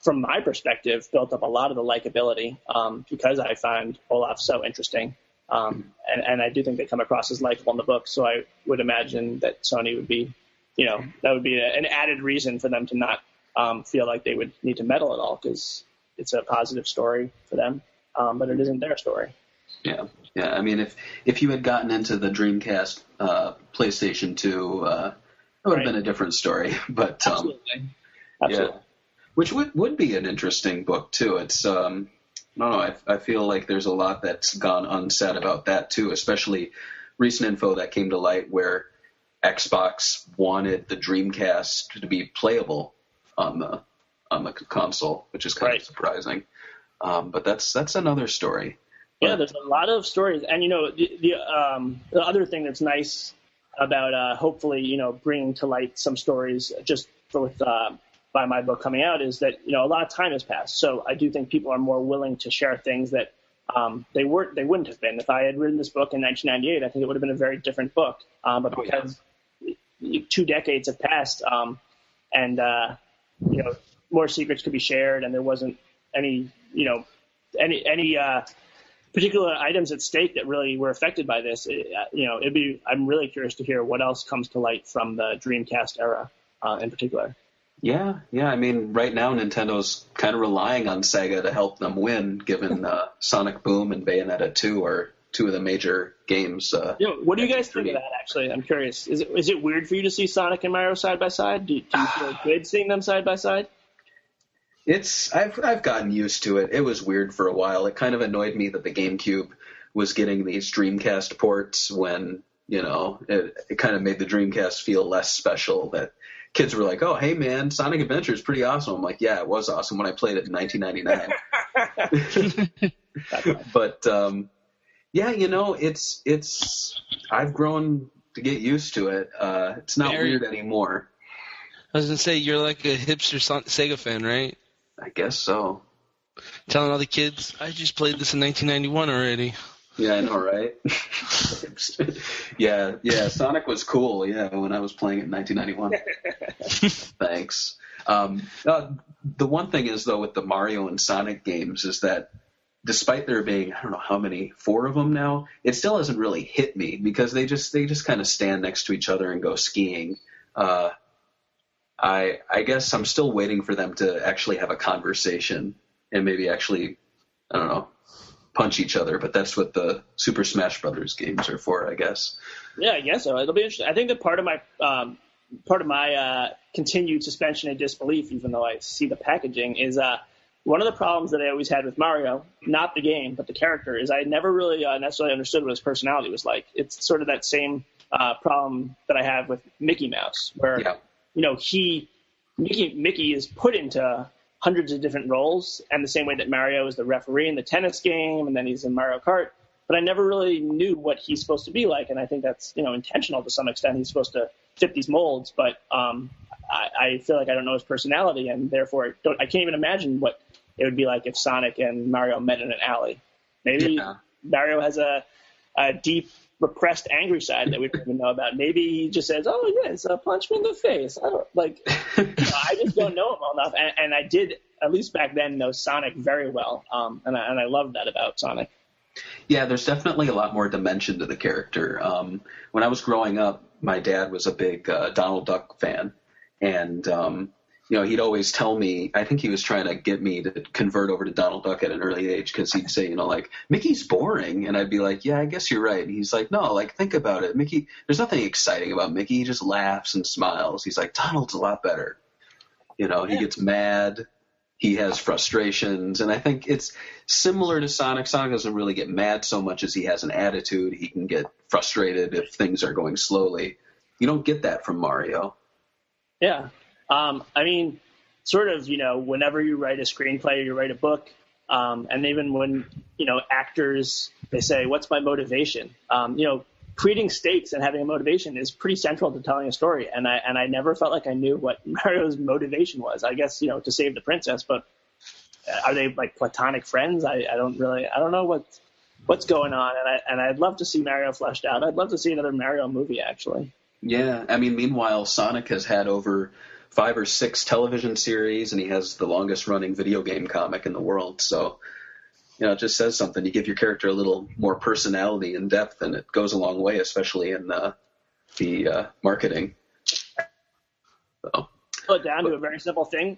from my perspective, built up a lot of the likability because I find Olaf so interesting. And I do think they come across as likable in the book. So I would imagine that Sony would be, that would be an added reason for them to not feel like they would need to meddle at all because it's a positive story for them. But it isn't their story. Yeah. I mean, if you had gotten into the Dreamcast, PlayStation 2, it would have been a different story. But absolutely. Yeah, which would be an interesting book too. It's I feel like there's a lot that's gone unsaid about that too, especially recent info that came to light where Xbox wanted the Dreamcast to be playable on the console, which is kind of surprising. But that's another story. Yeah, there's a lot of stories. And, the other thing that's nice about hopefully, bringing to light some stories just with by my book coming out is that, a lot of time has passed. So I do think people are more willing to share things that they wouldn't have been. If I had written this book in 1998, I think it would have been a very different book. But because 2 decades have passed and more secrets could be shared and there wasn't any particular items at stake that really were affected by this. I'm really curious to hear what else comes to light from the Dreamcast era in particular. Yeah. I mean, right now Nintendo's kind of relying on Sega to help them win, given Sonic Boom and Bayonetta 2 are two of the major games. What do you guys think of that? Actually, I'm curious. Is it weird for you to see Sonic and Mario side by side? Do you feel good seeing them side by side? I've gotten used to it. It was weird for a while. It kind of annoyed me that the GameCube was getting these Dreamcast ports when, it kind of made the Dreamcast feel less special. That kids were like, oh, hey, man, Sonic Adventure is pretty awesome. I'm like, yeah, it was awesome when I played it in 1999. But, I've grown to get used to it. It's not weird anymore. I was going to say, you're like a hipster Sega fan, right? I guess so. Telling all the kids, I just played this in 1991 already. Yeah, I know, right? Yeah, Sonic was cool, when I was playing it in 1991. Thanks. The one thing is, though, with the Mario and Sonic games is that despite there being, I don't know how many, 4 of them now, it still hasn't really hit me because they just kind of stand next to each other and go skiing. I guess I'm still waiting for them to actually have a conversation and maybe actually, I don't know, punch each other. But that's what the Super Smash Brothers games are for, I guess. Yeah, I guess so. It'll be interesting. I think that part of my continued suspension of disbelief, even though I see the packaging, is one of the problems that I always had with Mario, not the game, but the character, is I never really necessarily understood what his personality was like. It's sort of that same – problem that I have with Mickey Mouse, where you know, Mickey is put into hundreds of different roles, and the same way that Mario is the referee in the tennis game, and then he's in Mario Kart. But I never really knew what he's supposed to be like, and I think that's, you know, intentional to some extent. He's supposed to fit these molds, but I feel like I don't know his personality, and therefore I can't even imagine what it would be like if Sonic and Mario met in an alley. Maybe Mario has a deep, repressed, angry side that we don't even know about. Maybe he just says, "Oh yes, punch me in the face." I don't like. You know, I just don't know him well enough, and I did, at least back then, know Sonic very well, and I loved that about Sonic. Yeah, there's definitely a lot more dimension to the character. When I was growing up, my dad was a big Donald Duck fan, and you know, he'd always tell me, I think he was trying to get me to convert over to Donald Duck at an early age, because he'd say, you know, like, Mickey's boring. And I'd be like, yeah, I guess you're right. And he's like, no, like, think about it. Mickey, there's nothing exciting about Mickey. He just laughs and smiles. He's like, Donald's a lot better. You know, he gets mad. He has frustrations. And I think it's similar to Sonic. Sonic doesn't really get mad so much as he has an attitude. He can get frustrated if things are going slowly. You don't get that from Mario. Yeah. I mean, sort of, you know, whenever you write a screenplay or you write a book, and even when, you know, actors, they say, what's my motivation? You know, creating stakes and having a motivation is pretty central to telling a story. And I never felt like I knew what Mario's motivation was. I guess, you know, to save the princess, but are they like platonic friends? I don't know what's going on. And I'd love to see Mario fleshed out. I'd love to see another Mario movie, actually. Yeah. I mean, meanwhile, Sonic has had over 5 or 6 television series, and he has the longest-running video game comic in the world. So, you know, it just says something. You give your character a little more personality and depth, and it goes a long way, especially in the marketing. So, down to a very simple thing.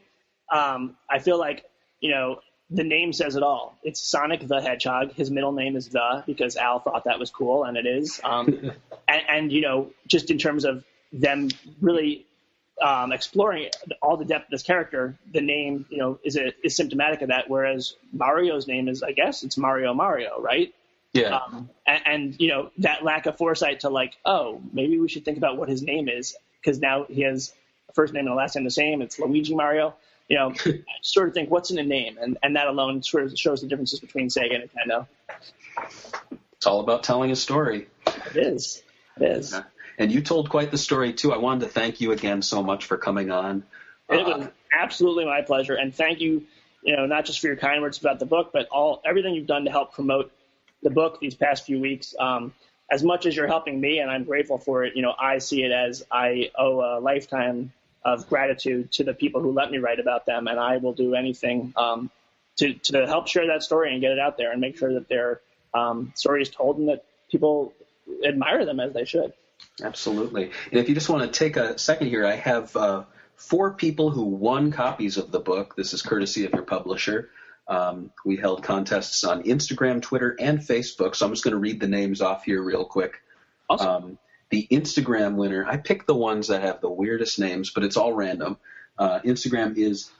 I feel like, you know, the name says it all. It's Sonic the Hedgehog. His middle name is The, because Al thought that was cool, and it is. And you know, just in terms of them really exploring all the depth of this character, the name, you know, is symptomatic of that. Whereas Mario's name is, I guess, it's Mario, right? Yeah. And you know, that lack of foresight to like, oh, maybe we should think about what his name is, because now he has a first name and a last name the same. It's Luigi Mario. You know, I sort of think, what's in a name, and that alone sort of shows the differences between Sega and Nintendo. It's all about telling a story. It is. Yeah. And you told quite the story, too. I wanted to thank you again so much for coming on. It was absolutely my pleasure. And thank you, you know, not just for your kind words about the book, but everything you've done to help promote the book these past few weeks. As much as you're helping me, and I'm grateful for it, you know, I see it as I owe a lifetime of gratitude to the people who let me write about them. And I will do anything to help share that story and get it out there and make sure that their story is told and that people admire them as they should. Absolutely. And if you just want to take a second here, I have 4 people who won copies of the book. This is courtesy of your publisher. We held contests on Instagram, Twitter, and Facebook. So I'm just going to read the names off here real quick. Awesome. The Instagram winner, I picked the ones that have the weirdest names, but it's all random. Instagram is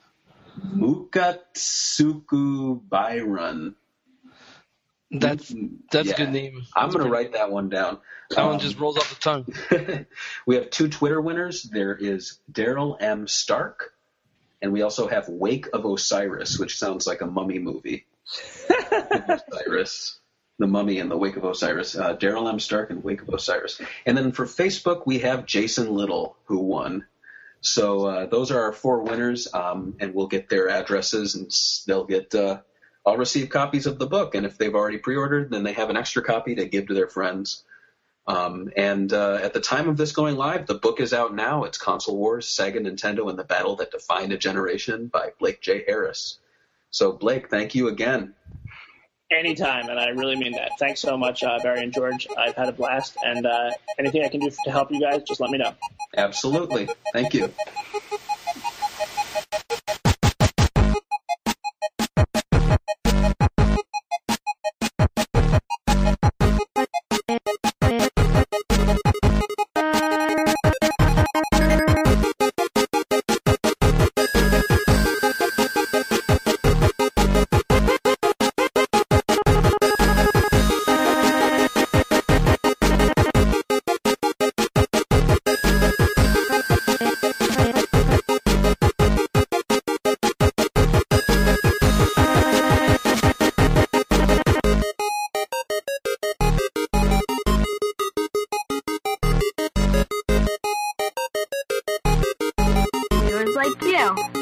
Mukatsuku Byron. That's a good name. I'm going to write that one down. That one just rolls off the tongue. We have 2 Twitter winners. There is Daryl M. Stark, and we also have Wake of Osiris, which sounds like a mummy movie. Osiris, the mummy and the Wake of Osiris. Daryl M. Stark and Wake of Osiris. And then for Facebook, we have Jason Little, who won. So those are our 4 winners, and we'll get their addresses, and they'll get I'll receive copies of the book, and if they've already pre-ordered, then they have an extra copy to give to their friends. And at the time of this going live, the book is out now. It's Console Wars, Sega, Nintendo, and the Battle That Defined a Generation by Blake J. Harris. So, Blake, thank you again. Anytime, and I really mean that. Thanks so much, Barry and George. I've had a blast, and anything I can do to help you guys, just let me know. Absolutely. Thank you. You.